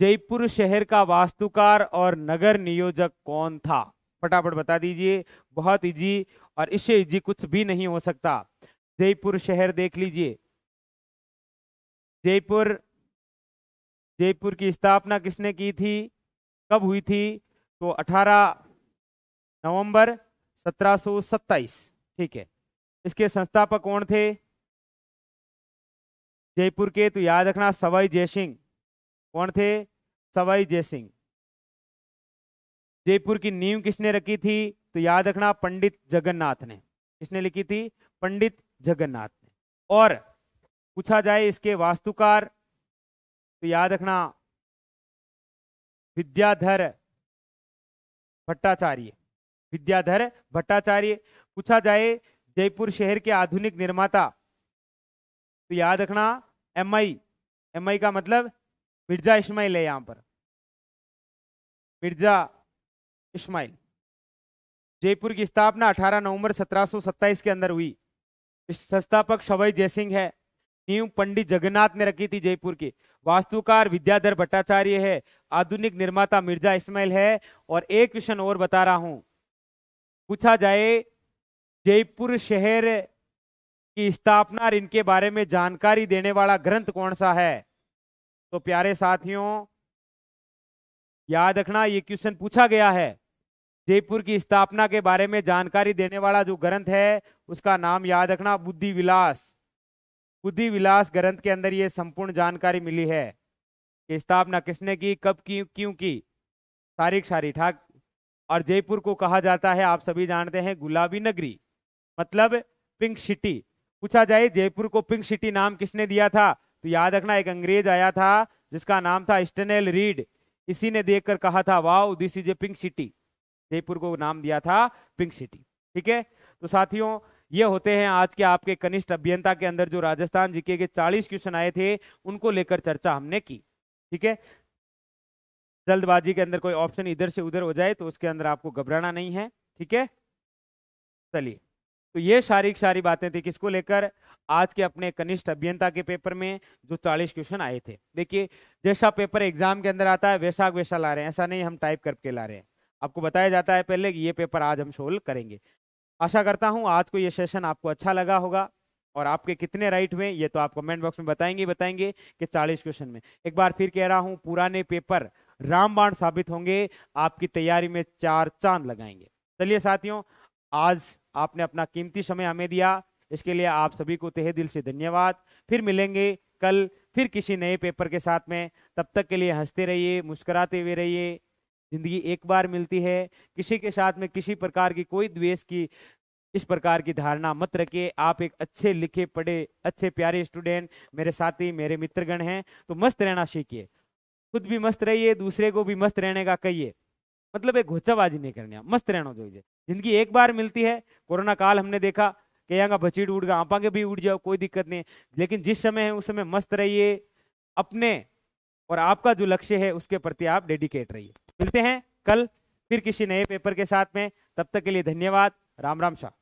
जयपुर शहर का वास्तुकार और नगर नियोजक कौन था? फटाफट बता दीजिए, बहुत इजी और इससे इजी कुछ भी नहीं हो सकता। जयपुर शहर देख लीजिए, जयपुर जयपुर की स्थापना किसने की थी, कब हुई थी? तो अठारह नवंबर सत्रह सौ सत्ताईस। ठीक है, इसके संस्थापक कौन थे जयपुर के? तो याद रखना सवाई जयसिंह। कौन थे? सवाई जयसिंह। जयपुर की नींव किसने रखी थी? तो याद रखना पंडित जगन्नाथ ने। किसने लिखी थी? पंडित जगन्नाथ ने। और पूछा जाए इसके वास्तुकार, तो याद रखना विद्याधर भट्टाचार्य। विद्याधर भट्टाचार्य। पूछा जाए जयपुर शहर के आधुनिक निर्माता, तो याद रखना एम आई। एम आई का मतलब मिर्जा इस्माइल है, यहाँ पर मिर्जा इस्माइल। जयपुर की स्थापना अठारह नवंबर सत्रह सौ सत्ताईस के अंदर हुई। इस संस्थापक सवाई जयसिंह है, नींव पंडित जगन्नाथ ने रखी थी जयपुर की, वास्तुकार विद्याधर भट्टाचार्य है, आधुनिक निर्माता मिर्जा इस्माइल है। और एक क्वेश्चन और बता रहा हूँ, पूछा जाए जयपुर शहर की स्थापना और इनके बारे में जानकारी देने वाला ग्रंथ कौन सा है? तो प्यारे साथियों याद रखना ये क्वेश्चन पूछा गया है, जयपुर की स्थापना के बारे में जानकारी देने वाला जो ग्रंथ है उसका नाम याद रखना बुद्धि विलास। बुद्धि विलास ग्रंथ के अंदर ये संपूर्ण जानकारी मिली है कि स्थापना किसने की, कब की, क्यों की, तारीख सारी ठाक। और जयपुर को कहा जाता है, आप सभी जानते हैं, गुलाबी नगरी, मतलब पिंक सिटी। पूछा जाए जयपुर को पिंक सिटी नाम किसने दिया था? तो याद रखना एक अंग्रेज आया था जिसका नाम था स्टैनल रीड, इसी ने देखकर कहा था wow this is a pink city. Jaipur को नाम दिया था पिंक सिटी। ठीक है, तो साथियों ये होते हैं आज के आपके कनिष्ठ अभियंता के अंदर जो राजस्थान जीके के चालीस क्वेश्चन आए थे, उनको लेकर चर्चा हमने की। ठीक है, जल्दबाजी के अंदर कोई ऑप्शन इधर से उधर हो जाए तो उसके अंदर आपको घबराना नहीं है। ठीक है, चलिए तो ये सारी सारी बातें थी किसको लेकर, आज के अपने कनिष्ठ अभियंता के पेपर में जो चालीस क्वेश्चन आए थे। देखिए जैसा पेपर एग्जाम के अंदर आता है वैसा वैसा ला रहे हैं, ऐसा नहीं हम टाइप करके ला रहे हैं, आपको बताया जाता है पहले कि ये पेपर आज हम सोल्व करेंगे। आशा करता हूँ आज को ये सेशन आपको अच्छा लगा होगा, और आपके कितने राइट हुए ये तो आप कमेंट बॉक्स में बताएंगे बताएंगे कि चालीस क्वेश्चन में। एक बार फिर कह रहा हूँ, पुराने पेपर रामबाण साबित होंगे, आपकी तैयारी में चार चांद लगाएंगे। चलिए साथियों, आज आपने अपना कीमती समय हमें दिया, इसके लिए आप सभी को तहे दिल से धन्यवाद। फिर मिलेंगे कल फिर किसी नए पेपर के साथ में, तब तक के लिए हंसते रहिए, मुस्कुराते हुए रहिए। जिंदगी एक बार मिलती है, किसी के साथ में किसी प्रकार की कोई द्वेष की इस प्रकार की धारणा मत रखिए। आप एक अच्छे लिखे पढ़े अच्छे प्यारे स्टूडेंट, मेरे साथी मेरे मित्रगण हैं, तो मस्त रहना सीखिए, खुद भी मस्त रहिए, दूसरे को भी मस्त रहने का कहिए, मतलब एक घोचाबाजी नहीं करनी, मस्त रहना चाहिए। जिंदगी एक बार मिलती है, कोरोना काल हमने देखा कहेगा बचीड़ उड़ गया, आपा के भी उड़ जाओ कोई दिक्कत नहीं, लेकिन जिस समय है उस समय मस्त रहिए, अपने और आपका जो लक्ष्य है उसके प्रति आप डेडिकेट रहिए। मिलते हैं कल फिर किसी नए पेपर के साथ में, तब तक के लिए धन्यवाद, राम राम शाह।